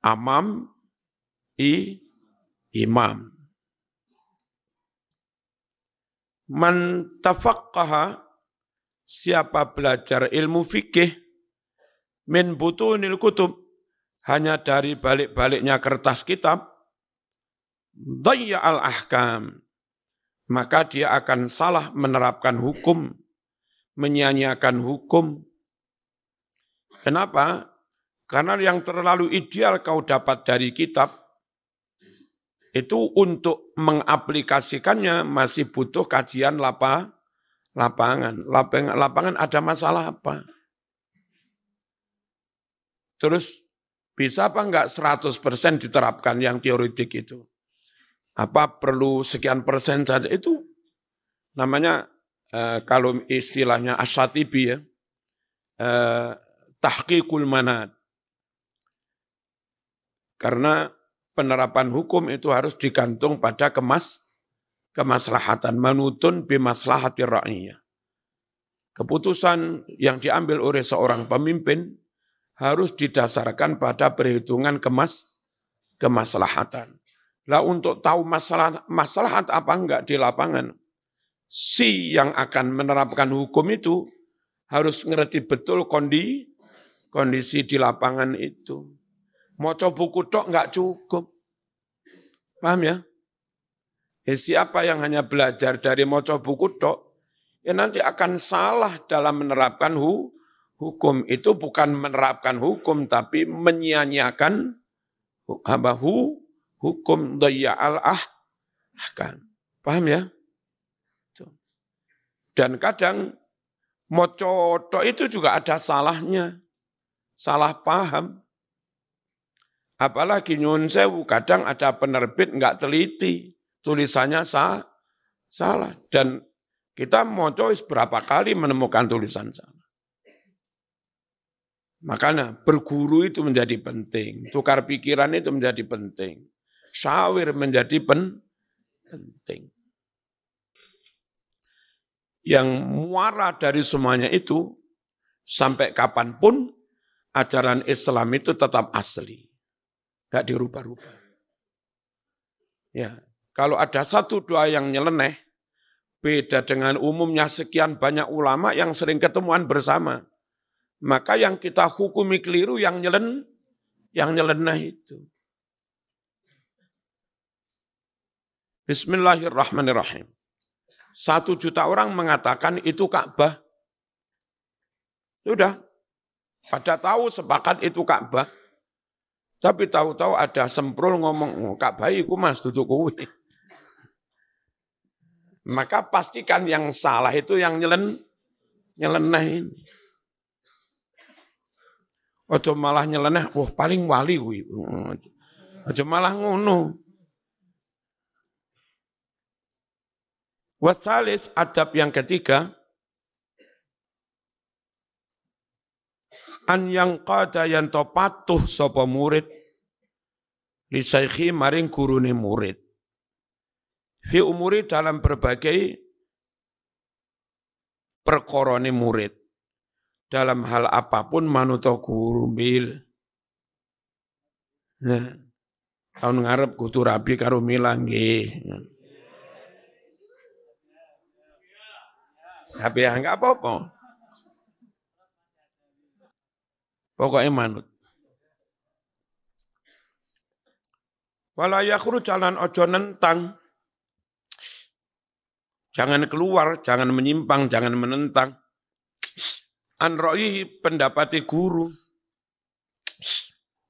amam, imam. Man tafaqqaha, siapa belajar ilmu fikih min butunil kutub, hanya dari balik-baliknya kertas kitab, dhayya al-ahkam, maka dia akan salah menerapkan hukum, menyia-nyiakan hukum. Kenapa? Karena yang terlalu ideal kau dapat dari kitab, itu untuk mengaplikasikannya masih butuh kajian lapangan. Lapangan ada masalah apa? Terus, bisa apa enggak 100% diterapkan yang teoretik itu? Apa perlu sekian persen saja? Itu namanya, kalau istilahnya Asy-Syatibi ya, tahqiqul manat. Karena penerapan hukum itu harus digantung pada kemaslahatan. Manutun bimaslahati ra'iyah. Keputusan yang diambil oleh seorang pemimpin harus didasarkan pada perhitungan kemaslahatan. Lah untuk tahu maslahat apa enggak di lapangan, si yang akan menerapkan hukum itu harus ngerti betul kondisi di lapangan itu. Moco buku tok enggak cukup. Paham ya? Siapa yang hanya belajar dari moco buku tok, ya nanti akan salah dalam menerapkan hukum. Itu bukan menerapkan hukum, tapi menyia-nyiakan hukum dhayya'al ahkam. Paham ya? Dan kadang moco tok itu juga ada salahnya, salah paham. Apalagi nyun sewu, kadang ada penerbit nggak teliti, tulisannya salah. Dan kita moco berapa kali menemukan tulisan salah. Makanya berguru itu menjadi penting, tukar pikiran itu menjadi penting, syawir menjadi penting. Yang muara dari semuanya itu, sampai kapanpun ajaran Islam itu tetap asli. Gak dirubah-rubah. Ya, kalau ada satu doa yang nyeleneh, beda dengan umumnya sekian banyak ulama yang sering ketemuan bersama, maka yang kita hukumi keliru yang nyeleneh itu. Bismillahirrahmanirrahim. 1 juta orang mengatakan itu Ka'bah. Sudah, pada tahu sepakat itu Ka'bah. Tapi tahu-tahu ada semprul ngomong, Ka'bah iku mas duduk kuwi. Maka pastikan yang salah itu yang nyeleneh ini. Ojo malah nyeleneh, wah paling wali kuwi. Ojo malah ngono. Wasalis, adab yang ketiga, an yang qada yanto patuh sapa murid li syaikhi maring gurune murid fi umuri dalam berbagai perkorone murid, dalam hal apapun manuto guru bil. Nah, tahun ngarep kudu rabi karo milang nggih. Tapi ya enggak apa-apa. Pokoknya manut. Wala yakhru jalan ojo nentang. Jangan keluar, jangan menyimpang, jangan menentang. An ra'yihi pendapati guru.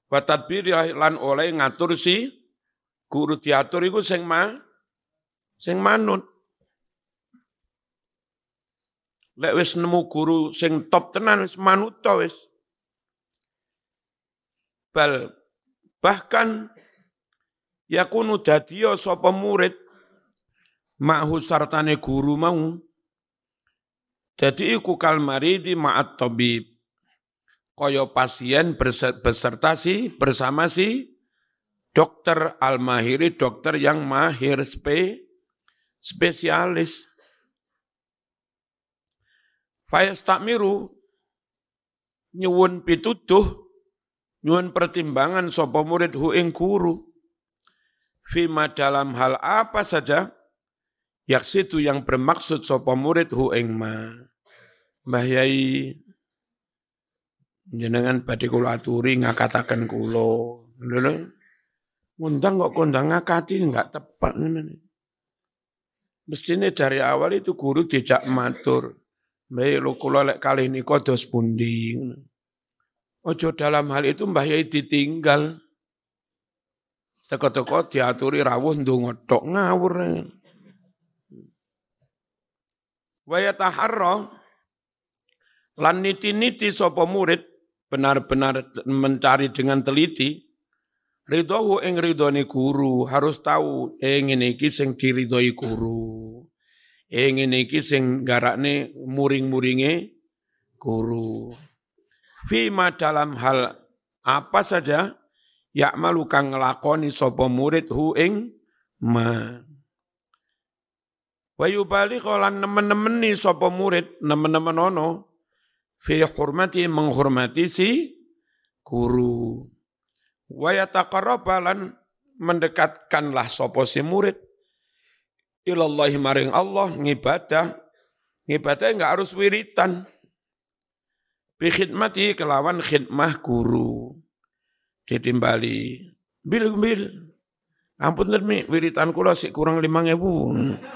Wa tadbiri lan oleh ngatur si guru, diatur iku sing manut. Lek wis nemu guru sing top tenan wis manut to wis. Bal bahkan yakunu dadiya sapa murid ma'hu sartane guru mau. Dadi iku kal maridi ma'at tabib. Kaya pasien beserta bersama dokter al-mahiri, dokter yang mahir spesialis. Fayastamiru nyuwun pituduh, nyuwun pertimbangan sapa murid hu ing guru. Fima dalam hal apa saja, yaksitu yang bermaksud sapa murid hu ing ma. Mbah Yai, jenengan badhe kula aturi ngakataken kula. Ngundang kok kondang ngakati enggak tepat. Mestine dari awal itu guru dijak matur. Mbah lho kula lek kalih nika dos pundi. Ojo dalam hal itu Mbah Yai ditinggal. Teko-teko diaturi rawuh ndonga tok ngawur. Wa yataharra lan niti-niti sapa murid benar-benar mencari dengan teliti ridhohu ing ridhone guru, harus tahu ngene iki sing diridhoi guru. Ngene iki sing garakne muring-muringe guru. Fima dalam hal apa saja yakmalu kang nglakoni sapa murid hu ing ma. Wayubali kolan nemen-nemen nih sopo murid, nemen-nemen ono, fi hurmati menghormati si guru. Wayataqarraba lan mendekatkanlah sopo si murid, ilallahi maring Allah, ngibadah, ngibadah enggak harus wiritan. Bi khidmati kelawan khidmah guru, ditimbali, bil, ampun nermi, wiritan kula sik kurang 5.000.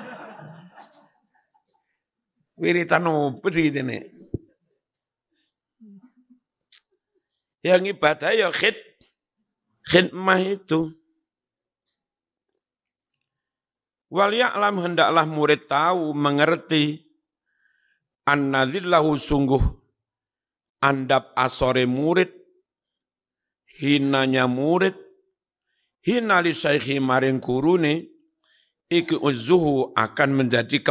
Wiritan opo sih ini? Yang ibadah ya khidmah itu. Wal ya'lam hendaklah murid tahu mengerti annadzillahu sungguh andap asore murid hinanya murid hina li syaikhi maring gurune iki uzzuhu akan menjadi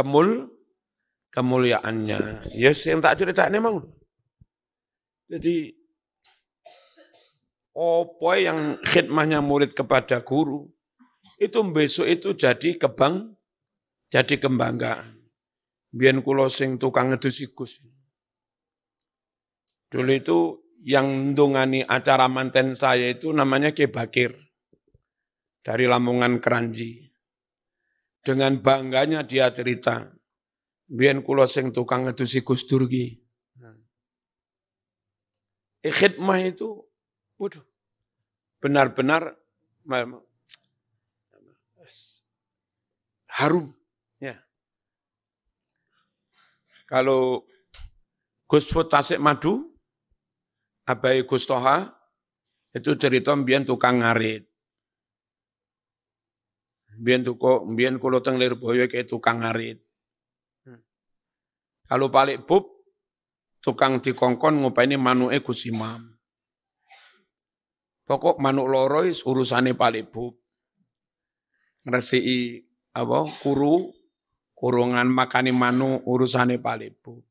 kemuliaannya. Yes, yang tak ceritakne mau. Jadi, apa yang khidmahnya murid kepada guru, itu besok itu jadi kebanggaan. Biyen kula sing tukang ngedusi Gus. Dulu itu yang ndungani acara manten saya itu namanya Ki Bakir, dari Lamongan Keranji. Dengan bangganya dia cerita, biyen kula sing tukang ngedusi Gus Dur ki. Khidmah itu waduh, benar-benar harum ya. Kalau Gus Fut Tasik Madu, Abai Gus Toha itu cerita mbiyen tukang ngarit. Mbiyen kula teng Lirboyo kayak tukang ngarit. Kalau balik bub, tukang dikongkon ngopeni manuke Gus Imam. Pokok manuk lorois urusane paling bub. Ngresi apa kurungan makani manuk urusane paling bub.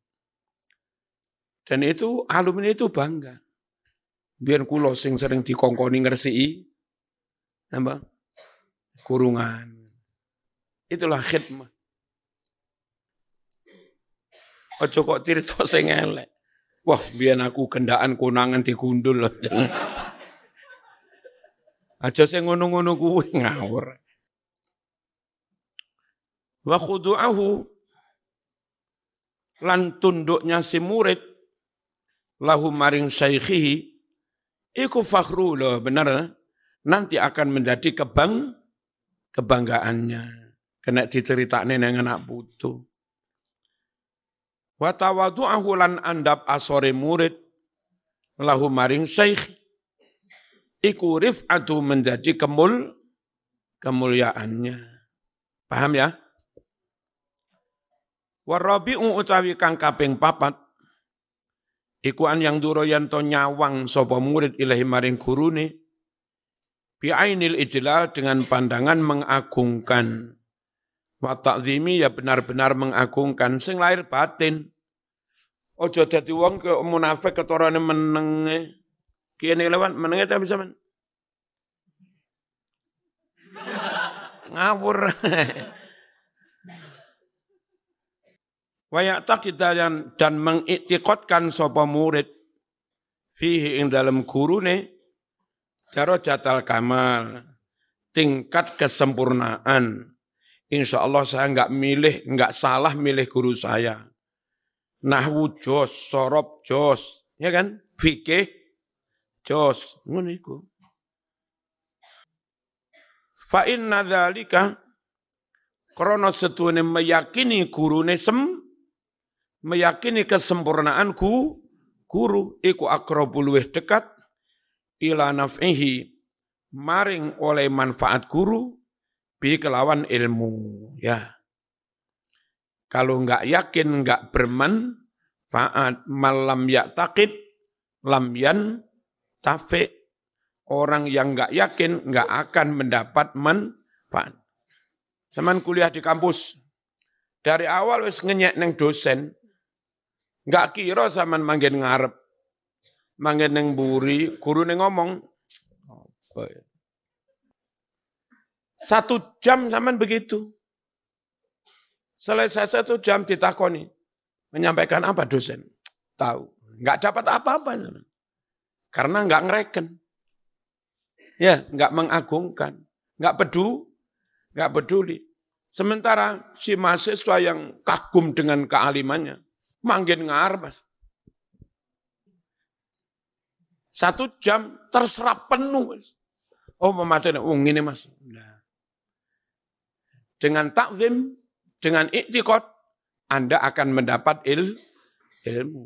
Dan itu alumni itu bangga. Biar kula sing sering dikongkoni ngresi apa kurungan. Itulah khidmah. Ojo kok tirta sing elek. Wah, biar aku kendaan konangan digundul. Aja sing ngono-ngono kuwi ngawur. Wa khudu'ahu lan tunduknya si murid lahu maring syaikhihi iku fakhru lho, bener nanti akan menjadi kebanggaannya. Kena diceritakne nang anak putu. Wa tawadu'ahu lan andap asore murid lahu maring syaikh iku rif'atu menjadi kemuliaannya. Paham ya? Warabi'u utawi kang kaping 4. Iku an yang duro yanto nyawang sapa murid ilahi maring gurune. Bi'ainil ijlal dengan pandangan mengagungkan. Wa ta'zimi ya benar-benar mengagungkan. Sing lahir batin. Ojo dadi wong ke munafik ketorone menenge. Kini lewat, menengah tak bisa men. Ngawur. Wayaktakid dan mengiktikotkan sopa murid. Fihi ing dalam gurune. Jaro jatal kamal. Tingkat kesempurnaan. Insya Allah saya enggak salah milih guru saya. Nahwu jos, sorob jos. Ya kan? Fikih. Jos, ngono iku. Fa inna dzalika krana setune meyakini gurune meyakini kesempurnaan guru iku akrabu luwih dekat ila naf'ihi maring oleh manfaat guru bi kelawan ilmu ya. Kalau enggak yakin enggak bermanfaat, malam yaqtaqid lam yan tafe, orang yang enggak yakin enggak akan mendapat manfaat. Zaman kuliah di kampus, dari awal wis ngenyek neng dosen, enggak kira zaman manggen ngarep, manggen neng buri, guru neng ngomong. 1 jam zaman begitu. Selesai 1 jam ditakoni. Menyampaikan apa dosen? Tahu. Enggak dapat apa-apa. Karena enggak ngereken. Ya, enggak mengagungkan. Enggak peduli. Sementara si mahasiswa yang kagum dengan kealimannya, manggen ngarep, Mas. 1 jam terserap penuh, Mas. Oh, memateni wong ngene, Mas. Dengan takzim, dengan i'tiqad, Anda akan mendapat ilmu.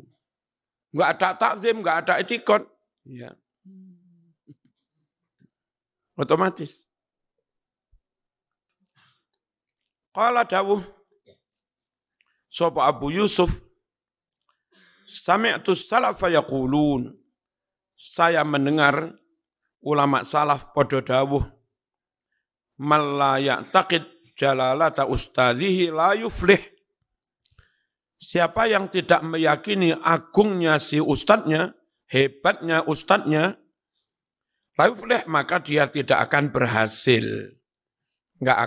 Enggak ada takzim, enggak ada i'tiqad, ya. Otomatis. Qala dawuh sapa Abu Yusuf, sami'tu salafa yaqulun, saya mendengar ulama salaf podo dawuh, man la ya'taqid jalalata ustadzihi la yuflih, siapa yang tidak meyakini agungnya si ustadznya, hebatnya ustadznya, la yuflih, maka dia tidak akan berhasil, nggak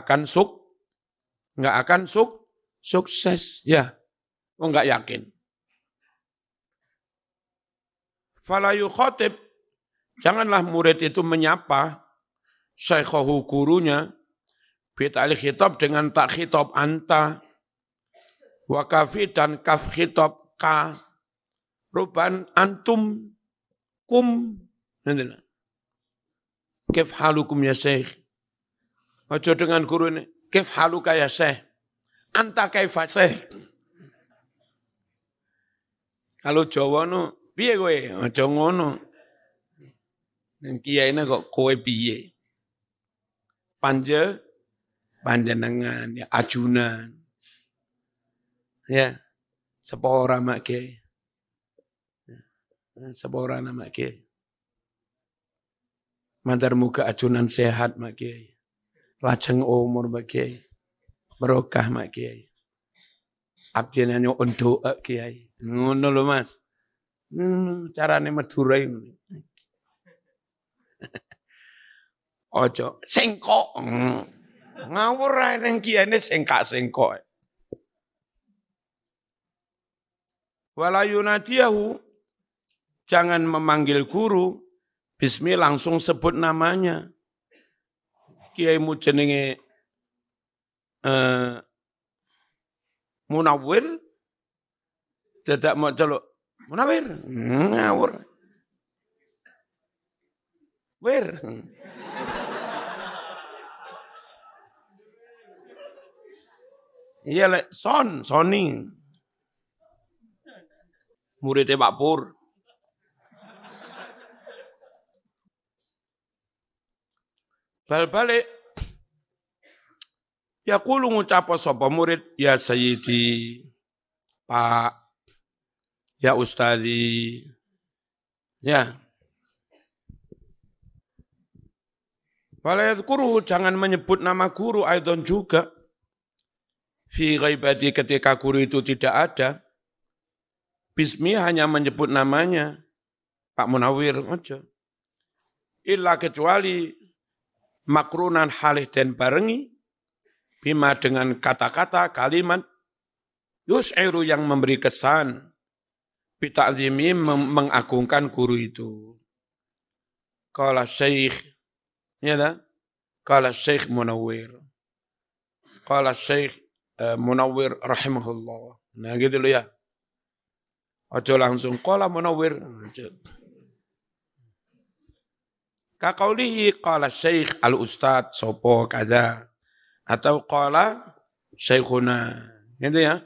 akan sukses, ya, nggak yakin. Fala yukhotib, janganlah murid itu menyapa syaikhohu gurunya, bita'il khitab dengan tak khitab anta, wakafi dan kaf khitab ka, ruban antum, kum, kif halukum ya syaikh, ojo dengan guru ini, kif haluka ya syekh, anta kaifa syekh. Kalau Jawa no, piye kowe, aja ngono. Nang kiyaine kok kowe piye? Panjenengan ya ajunan. Ya. Sepora mak kiai. Mandar muka ajunan sehat mak kiai. Lajeng umur Pak Kiai, berkah Pak Kiai. Abdi nanyo untuk Kiai, ngono lho Mas. Carane Madura ini. Ojo sengkok, ngawur ae nang Kiai ne sengkok. Wala yunatiyahu, jangan memanggil guru, bismi langsung sebut namanya. Kiaimu jenenge Munawir, tidak mau celuk Munawir, ngawur, wir, iya lek soni, muridnya Pak Pur. Balik ya kulo ngucap sapa murid, ya sayyidi, Pak, ya ustazi, ya. Walayat guru, jangan menyebut nama guru aidon juga. Fi ghaibati, ketika guru itu tidak ada. Bismi, hanya menyebut namanya, Pak Munawir aja. Illa, kecuali makrunan halih dan barengi, bima dengan kata-kata, kalimat, yus'iru yang memberi kesan, bita'zimi mengagungkan guru itu. Qala syekh, ya dah, qala syekh Munawir. Qala syekh Munawir rahimahullah. Nah gitu loh ya. Ojo langsung, qala Munawir. Kakaulihi qala syekh al-ustad sopo kada. Atau qala syekhuna. Gitu ya.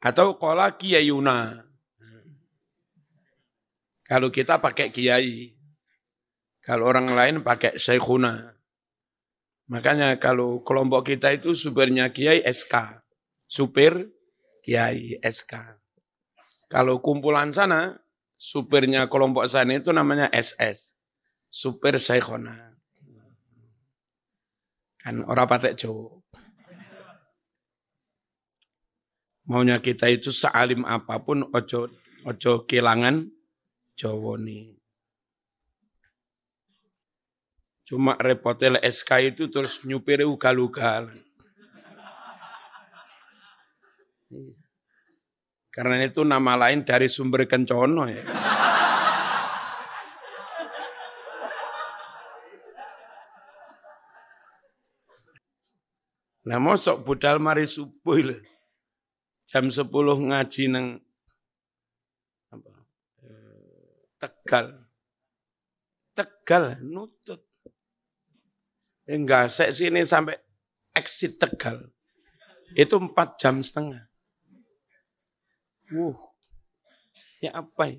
Atau qala kiyayuna. Kalau kita pakai kiai. Kalau orang lain pakai syekhuna. Makanya kalau kelompok kita itu supirnya kiai SK. Supir kiai SK. Kalau kumpulan sana, supirnya kelompok sana itu namanya SS, supir syekhona. Kan orang patek Jawa. Maunya kita itu sealim apapun ojo kehilangan Jawa nih. Cuma repotel SK itu terus nyupir ugal-ugal. Karena itu nama lain dari sumber kencono ya. Nah mosok budal mari subuh lho. Jam 10 ngaji nang apa? Tegal. Tegal nutut. Enggak sek sini sampai exit Tegal. Itu 4,5 jam. Ya apa ya?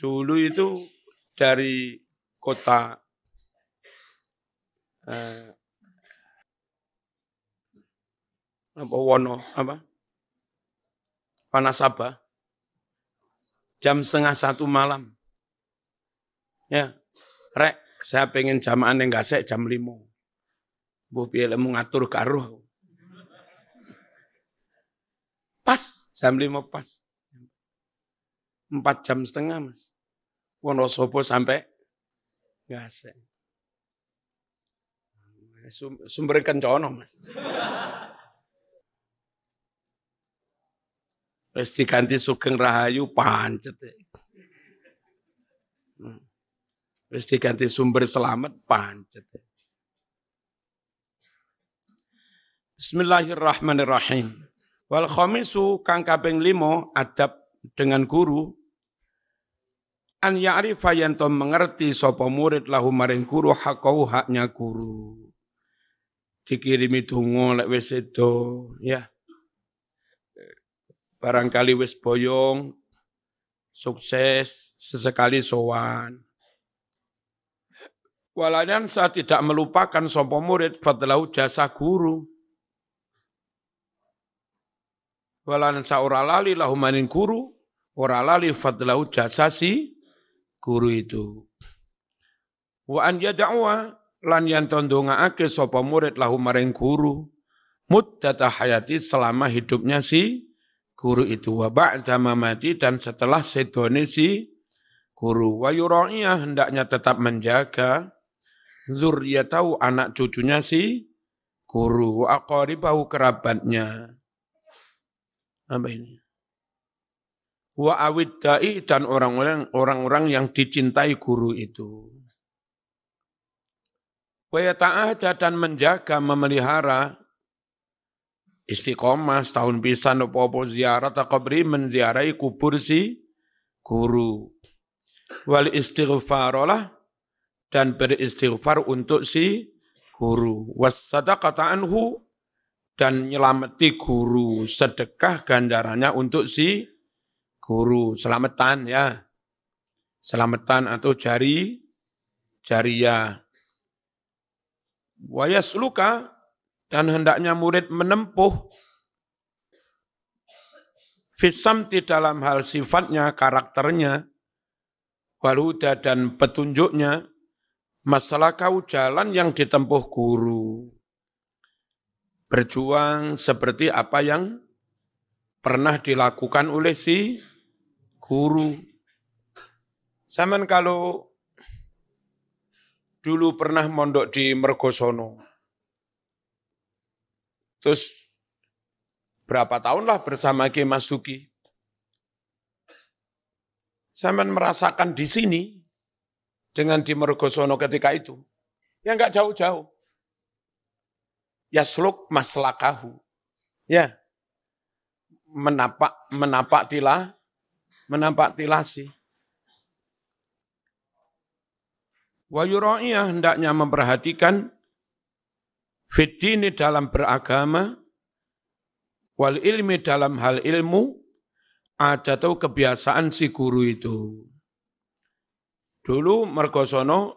Dulu itu dari kota Wanasaba jam 12:30 malam. Ya, rek, saya pengen jamaan yang gasek jam 5. Mbuh piye lemu ngatur karo. Pas jam 5 pas. 4,5 jam, Mas. Wonosobo sampai gasek. Sumber kencono, Mas. Terus diganti Sugeng Rahayu pancet. Terus diganti Sumber Selamat pancet. Bismillahirrahmanirrahim. Wal khamisu kang kaping 5 adab dengan guru. An ya'rifa yanto mengerti sapa murid lahu maring guru hakau haknya guru. Dikirimi donga lek wis sedo ya. Barangkali wis boyong sukses sesekali sowan. Walayan saya tidak melupakan sapa murid fadlahu jasa guru. Walayan sa ora lali lahu maning guru. Ora lali fadlahu jasa si guru itu. Wa an yada'wa lan yanto ndongaake sapa murid lahu maring guru muddata hayati selama hidupnya si guru itu wa ba'da mamati dan setelah sedone si guru wa yura'iyah hendaknya tetap menjaga dzurriyatahu anak cucunya si guru wa aqaribahu kerabatnya. Apa ini? Wa awiddai dan orang-orang yang dicintai guru itu. Wa ta'ahada dan menjaga, memelihara istiqomah setahun pisan opo-opo ziarah takabri menziarahi kubur si guru. Wal istighfarolah dan beristighfar untuk si guru. Wassadaqata anhu dan nyelamati guru, sedekah ganjarannya untuk si guru. Selamatan ya. Selamatan atau jariyah. Wayasluka dan hendaknya murid menempuh fisamti dalam hal sifatnya, karakternya, walhuda dan petunjuknya, masalah kau jalan yang ditempuh guru. Berjuang seperti apa yang pernah dilakukan oleh si guru. Saman kalau dulu pernah mondok di Mergosono. Terus berapa tahun lah bersama Ki Mas Duki. Sampean merasakan di sini dengan di Mergosono ketika itu. Ya enggak jauh-jauh. Yasluk maslakahu. Ya. Menapak tilasi. Wa yura'iyah hendaknya memperhatikan fitini dalam beragama, wal ilmi dalam hal ilmu, adatau kebiasaan si guru itu. Dulu Mergosono,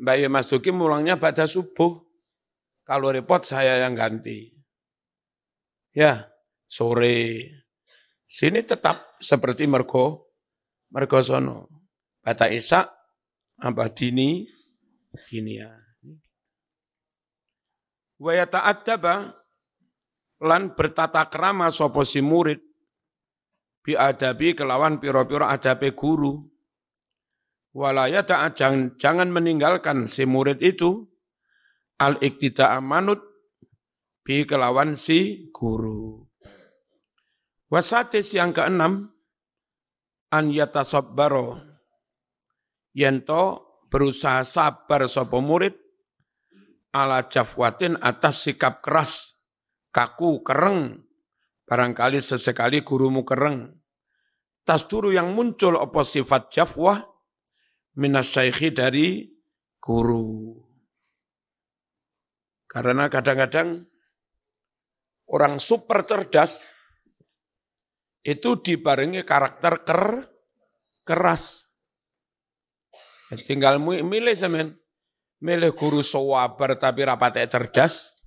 Mbak Iye Mas Duki mulangnya pada subuh. Kalau repot saya yang ganti. Ya, sore. Sini tetap seperti Mergosono. Bata Isak, apa dini ya. Wa yata'addaba lan bertata krama sapa si murid biadabi kelawan pira-pira adabe guru. Walaya jangan meninggalkan si murid itu al iktida'a manut bi kelawan si guru. Wasatis yang keenam, an yatasabbaro, yento berusaha sabar sapa murid, ala jafwatin atas sikap keras, kaku, kereng, barangkali sesekali gurumu kereng. Tasduru yang muncul apa sifat jafwah, minasyaikhi dari guru. Karena kadang-kadang orang super cerdas itu dibarengi karakter keras. Tinggal milih zaman, milih guru sawabar tapi rapatek cerdas,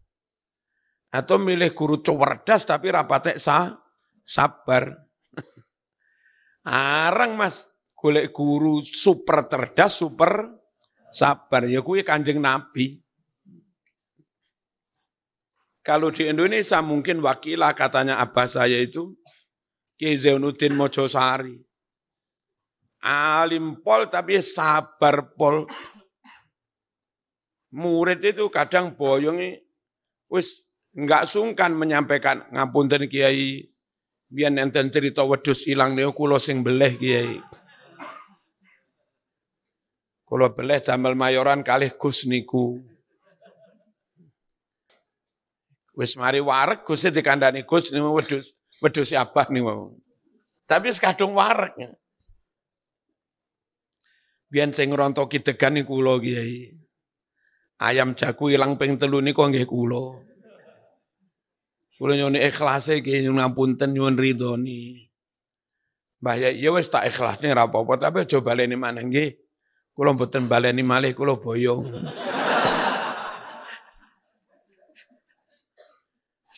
atau milih guru cuwerdas tapi rapatek sabar. Arang mas, golek guru super cerdas, super sabar. Ya kuwi Kanjeng Nabi. Kalau di Indonesia mungkin wakilah katanya abah saya itu Kyai Zainuddin Mojosari. Alim pol tapi sabar pol. Murid itu kadang boyongi, wis enggak sungkan menyampaikan, ngapunten Kiai, biar enten cerita wedus ilang niku kula sing beleh Kiai. Kula beleh damel mayoran kalih Gus niku. Wis mari warek Gus dikandani Gus niku wedus abah niku. Tapi sekadung wareknya. Biyen sing ngrontoki degan niku kula Kiai. Ayam jago ilang ping 3 niku nggih kula. Kula nyuwun ikhlase Kiai, nyuwun ngapunten, nyuwun ridhoni. Mbah ya wis tak ikhlasne ra apa-apa, tapi aja baleni maneh nggih. Kula mboten baleni malih kula boyong.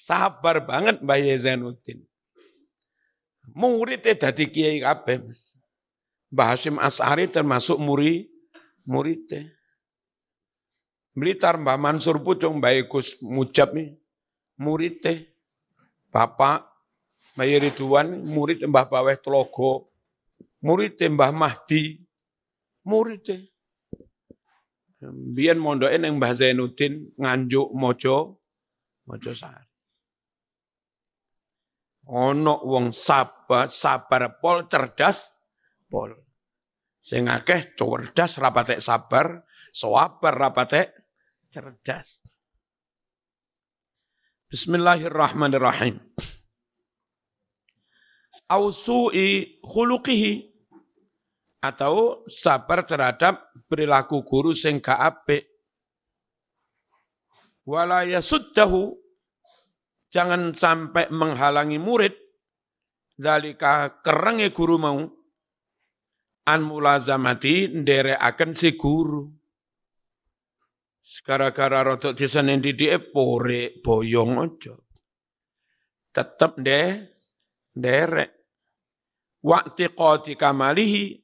Sabar banget Mbah Kyai Zainuddin. Muridnya dadi kiai kabeh, Mas. Mbah Hasyim As'ari termasuk muridnya. Blitar Mbah Mansur Pucung, Mbah Gus Mujab nih, muridnya. Bapak Mbah Ridwan, murid Mbah Baweh Tlogo, muridnya Mbah Mahdi, muridnya. Biyen mondoke nang Mbah Zainuddin Nganjuk Mojosari. Ono wong sabar pol, cerdas pol. Sing akeh cerdas rapatek sabar, sabar rapatek cerdas. Bismillahirrahmanirrahim. Au su'i khuluqihi, atau sabar terhadap perilaku guru sing gak apik. Wala yasuddahu, jangan sampai menghalangi murid, zalika kerenge guru mau, an mulazamati nderekaken si guru. Gara-gara rodok disenen didike pore boyong aja. Tetep nderek. Wa'tiqati kamalihi,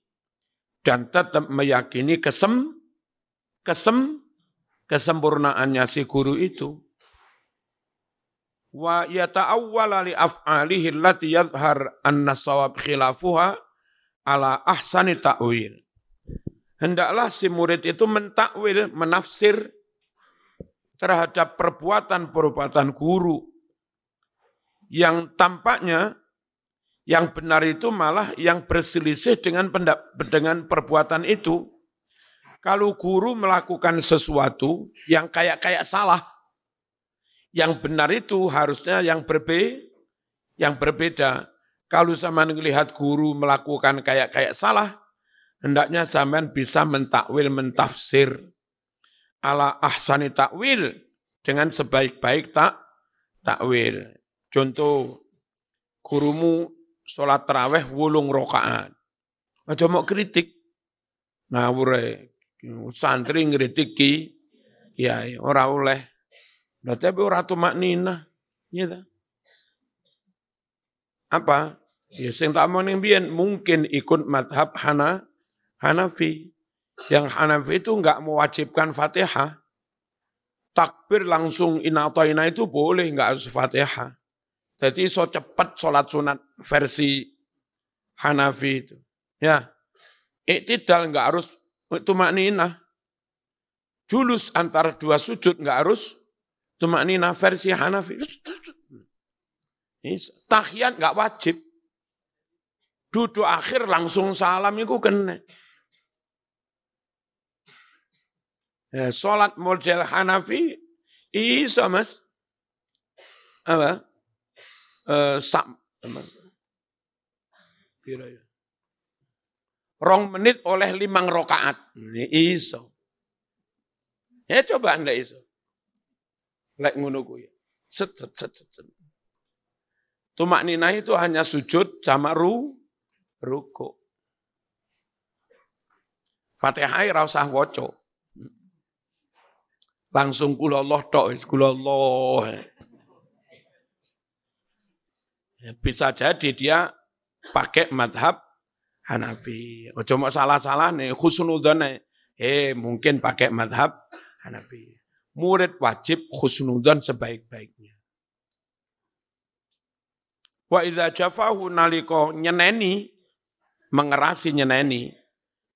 dan tetap meyakini kesempurnaannya si guru itu. Wa yata'awwala li af'alihi allati yadhhar anna sawab khilafuha ala ahsani ta'wil. Hendaklah si murid itu mentakwil, menafsir terhadap perbuatan-perbuatan guru yang tampaknya yang benar itu malah yang berselisih dengan perbuatan itu. Kalau guru melakukan sesuatu yang kayak salah, yang benar itu harusnya yang berbeda. Kalau sampean melihat guru melakukan kayak salah, hendaknya sampean bisa mentakwil, mentafsir ala ahsani takwil, dengan sebaik-baik takwil. Contoh, gurumu sholat tarawih 8 rakaat. Aja mau kritik. Nah, wure santri ngritik ki kiai ora oleh. Berarti ora tumakninah. Iya. Apa? Ya sing tak mau ning biyen mungkin ikut madhab Hanafi. Yang Hanafi itu enggak mewajibkan Fatihah. Takbir langsung inna ta'ina itu boleh, enggak harus Fatihah. Jadi so cepat sholat sunat versi Hanafi itu. Ya. Iktidal enggak harus tumakninah. Julus antara dua sujud enggak harus tumakninah versi Hanafi. Tahiyat nggak wajib. Duduk akhir langsung salam itu kena. Ya, sholat model Hanafi, iso mas. Apa? Rong menit oleh 5 rokaat. Iso. Ya coba anda iso. Lek ngono kuwi. Set. Tumakninah itu hanya sujud sama ruku. Fatihah ora usah waca. Langsung kula Allah tok wis kula Allah. Bisa jadi dia pakai madhab Hanafi. Ojo mok salah-salah nih, khusnudzon. Mungkin pakai madhab Hanafi. Murid wajib khusnudzon sebaik-baiknya. Wa idza jafahu nalika nyeneni, mengerasi nyeneni.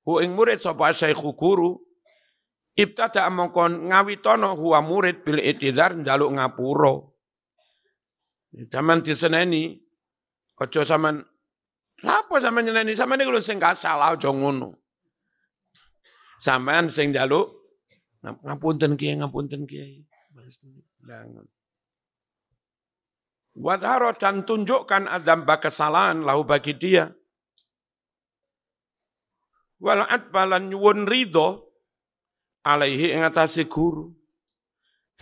Hu ing murid sapa saikhu guru, ibtada mongkon ngawitono huwa murid bil itizar njaluk ngapura. Zaman diseneni, ojo sampean lapo sampean nyeneni, sampean niku lho sing salah aja ngono. Sampean sing njaluk ngapunten kiai, ngapunten kiai. Wadharo dan tunjukkan adzamba kesalahan lahu bagi dia. Wala'at balan nyuwun ridho alaihi ingatasi guru.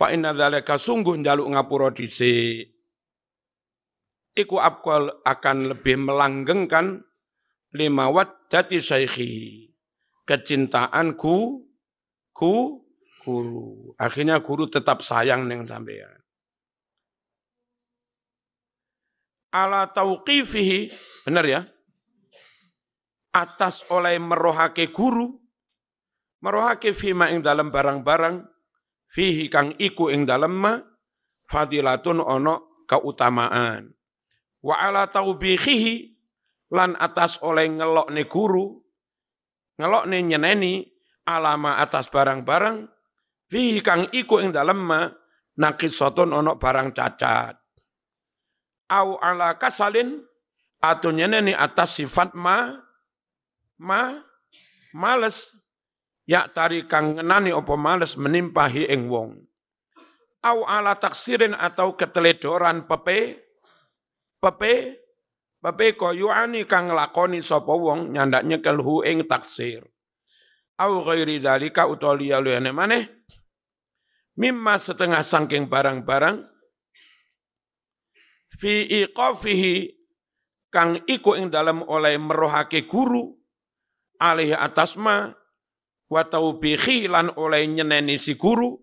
Fa'inna dzalika sungguh njaluk ngapura dhisik. Iku abqal akan lebih melanggengkan limawaddati syaikhihi. Kecintaanku, guru. Akhirnya guru tetap sayang dengan sampean. Ala tauqifihi, benar ya? Atas oleh merohake guru, merohake fima ing dalam barang-barang, fihi kang iku ing dalam ma, fadilatun ono keutamaan. Wa ala taubihihi, lan atas oleh ngelokne guru, ngelokne nyeneni, alama atas barang-barang, fihi kang iku ing dalam ma, nakisotun ono barang cacat. Au ala kasalin atunya neni atas sifat males ya tari kang ngenani opo males menimpahi ing wong. Au ala taksirin atau keteledoran pepe koyuani kang lakoni sapa wong nyandak nyekel hu ing taksir. Au ghairi dzalika utoliya lene maneh mimma setengah sangking barang-barang fi iqafihi kang iku ing dalam oleh merohake guru alih atasma wa taubihi lan oleh nyeneni si guru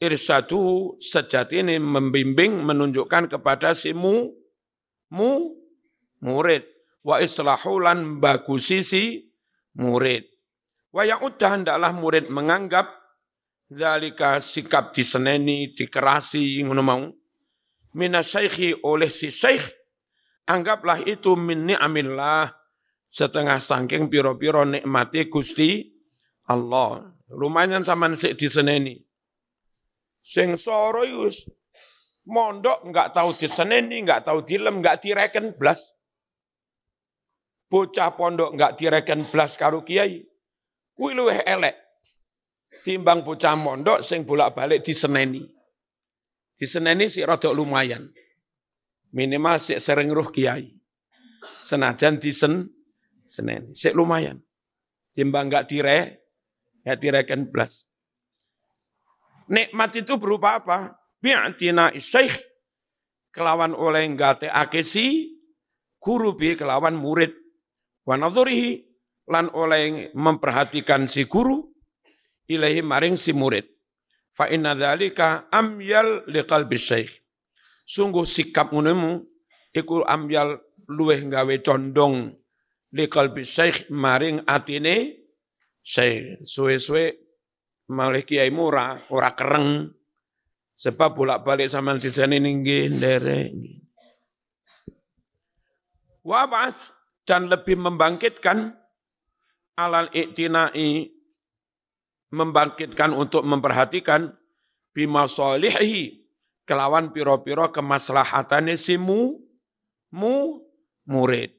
irsadu sejatine membimbing menunjukkan kepada si murid wa islahu lan bagusi si murid wa ya'uddah hendaklah murid menganggap zalika sikap diseneni dikerasi ngono mau mina syaikhi oleh si syaikh, anggaplah itu min ni'amillah, setengah sangking piro-piro nikmati Gusti Allah. Rumahnya sama sik diseneni. Sing soro yus, mondok enggak tahu diseneni, enggak tahu dilem, enggak direken blas. Bocah pondok enggak direken blas karo kiai. Kuwi luwih elek. Timbang bocah mondok sing bolak-balik diseneni. Di seneni sih rodok lumayan. Minimal sih sering ruh kiai. Senajan di seneni. Sih lumayan. Timbang gak tire, ya tirekan belas. Nikmat itu berupa apa? Bi'atina isyaikh. Kelawan oleh ngate akesi, guru bi kelawan murid. Wa nadhurihi, lan oleh memperhatikan si guru, ilahi maring si murid. Fa inna dzalika amyal liqalbi syaikh. Sungguh sikap ngunemu iku amyal luweh gawe condong liqalbi syaikh maring atine syaikh. Suwe-suwe malih kiai murah ora kereng sebab bolak-balik sampean disene nggih nderek. Wa ba'ats dan lebih membangkitkan alal i'tina'i membangkitkan untuk memperhatikan bima sholihi kelawan piro-piro kemaslahatane simu mu murid.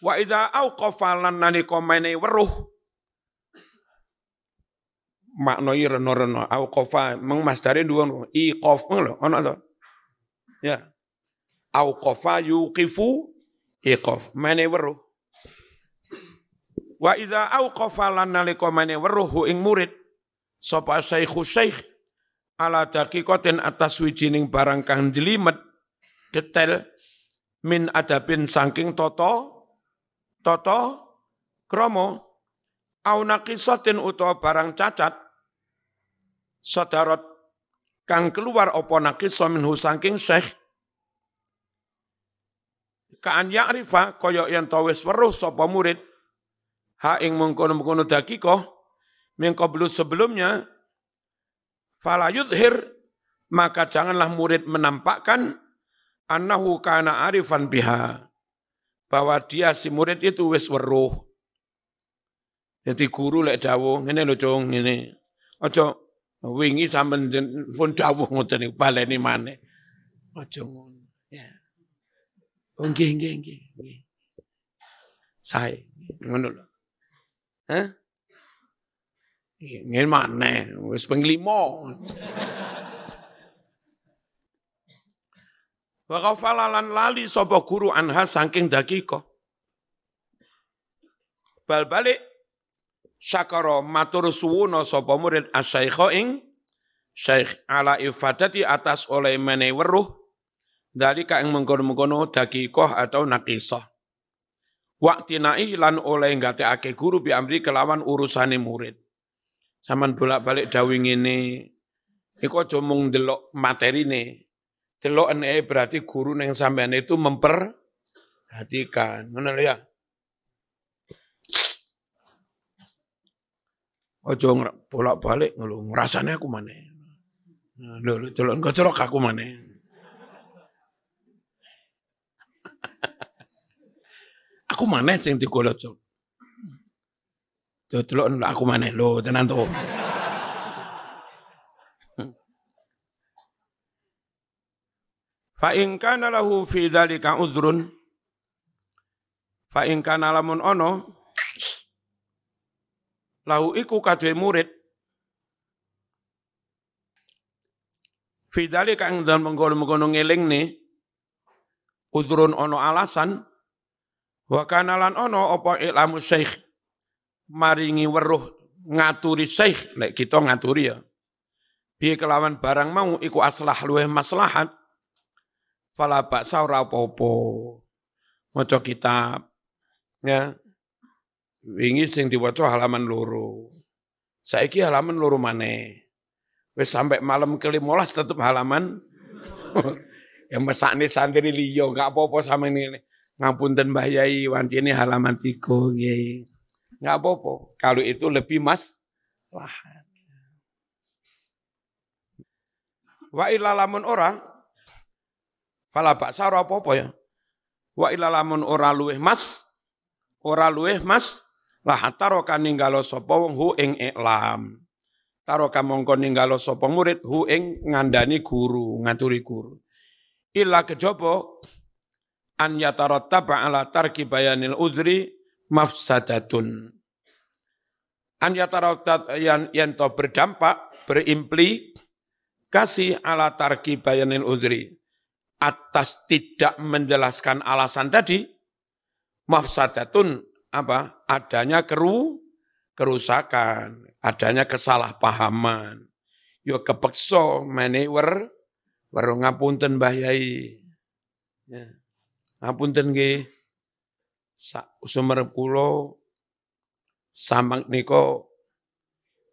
Wa idza auqafalan nalika mene weruh maknoi reno-reno auqafa mengmasdare duwon iqaf lho ana to ya auqafa yuqifu iqaf mene weruh wa idza auqafalan nalika mene weruh ing murid sapa syaikhu syaikh ala daqiqatin atas wijining barang kang jlimet detail min adabin saking toto kromo aunakisotin utawa barang cacat sadarot kang keluar opo nakiso minhu saking syekh kaan ya'rifa koyok yang tawis weruh sopo murid ha ing mengkono-mengkono dakikoh mengkoblu sebelumnya fala yudhir maka janganlah murid menampakkan annahu kana arifan biha bahwa dia si murid itu wis weruh. Jadi guru lek dawuh ngene lho Cung ngene. Aja wingi sampean pun dawuh ngoten niku baleni maneh. Aja ngono ya. Nggih. Sae ngono lho. Hah? Ngene maneh wis ping 5. Wa ghafalalan lali sapa guru anha saking dakika. Bal balik syakara matur suwuna sapa murid asyaikha ing syaikh ala ifadati atas oleh mene weruh dari kaing mengkono-mengkono dakikoh atau nakisah. Waktinai lan oleh ngateake guru bi amri kelawan urusane murid. Saman bolak-balik dawuh ngene. Iku aja mung ndelok materine. Delok NE berarti guru yang sampean itu memperhatikan. Ngono ya. Ojo bolak-balik ngono ngrasane aku maneh. Lho delok gocelok aku maneh. Aku maneh sing digolocok. Delok aku maneh lho tenan to. Fa in kana lamun ono lahu iku kadwe murid fi dzalika ing dalem mengkono-mengkono ngelingne udhrun ono alasan wa kana lan ono apa ilamu syaikh maringi weruh ngaturi syaikh lek kita ngaturi ya piye kelawan barang mau iku aslah luweh maslahat fala baksa ora apa-apa maca kitab ya wingi sing diwaca halaman 2 saiki halaman 2 maneh wis sampai malam ke-15 tetep halaman ya mesakne santri liya gak apa-apa sama ngene ngapunten Mbah Yai wancine halaman 3 nggih gak apa-apa kalau itu lebih maslahat wa illa lamun ora fala baksa ora apa-apa ya. Wa ila lamun ora luweh mas lah taroka ninggalo sapa wong hu ing iklam. Taroka mongko ninggalo sapa murid hu ing ngandani guru, ngaturi guru. Illa kejaba an yatarattaba ala tarki bayanil udhri mafsadatun. An yatarattaba yang to berdampak berimplikasi ala tarki bayanil udhri. Atas tidak menjelaskan alasan tadi, mafsadatun apa adanya kerusakan, adanya kesalahpahaman. Yo kepeksa manajer, baru ngapunten Mbah Yai, ya. Ngapunten ge, sumber pulau, samang niko,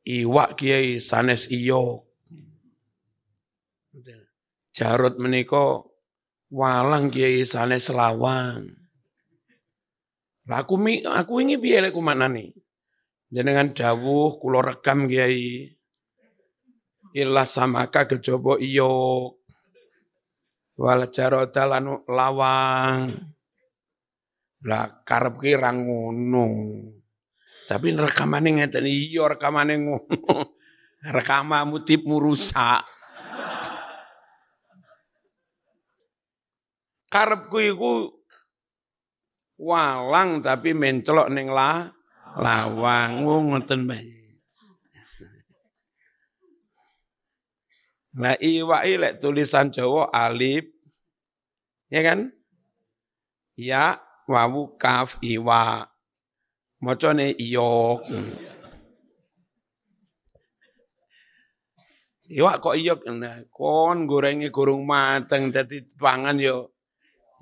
iwak kiai sanes iyo, Jarot meniko. Walang kiai sane selawang. Lah aku ingin piye lek kumanani. Jenengan dawuh kula rekam kiai. Ilah samaka kejaba iyo. Wal jarot lan lawang. Lah karep ki ra ngono. Tapi rekamane ngeten iya rekamane ngono. Rekamamu tipmu rusak. karepku iku walang tapi mencelok ning lawang ngoten bae. Lah iwak lek tulisan Jawa alif ya kan? Ya wawu kaf iwak. Macane iyok. Iwak kok iyok nah, kon gorenge gorong mateng dadi pangan yo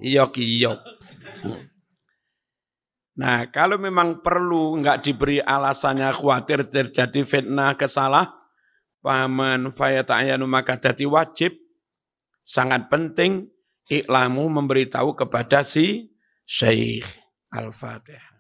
iyok-iyok. Nah, kalau memang perlu enggak diberi alasannya khawatir terjadi fitnah kesalahpahaman faya ta'yanu maka jadi wajib sangat penting iklamu memberitahu kepada si Syekh. Al-Fatihah.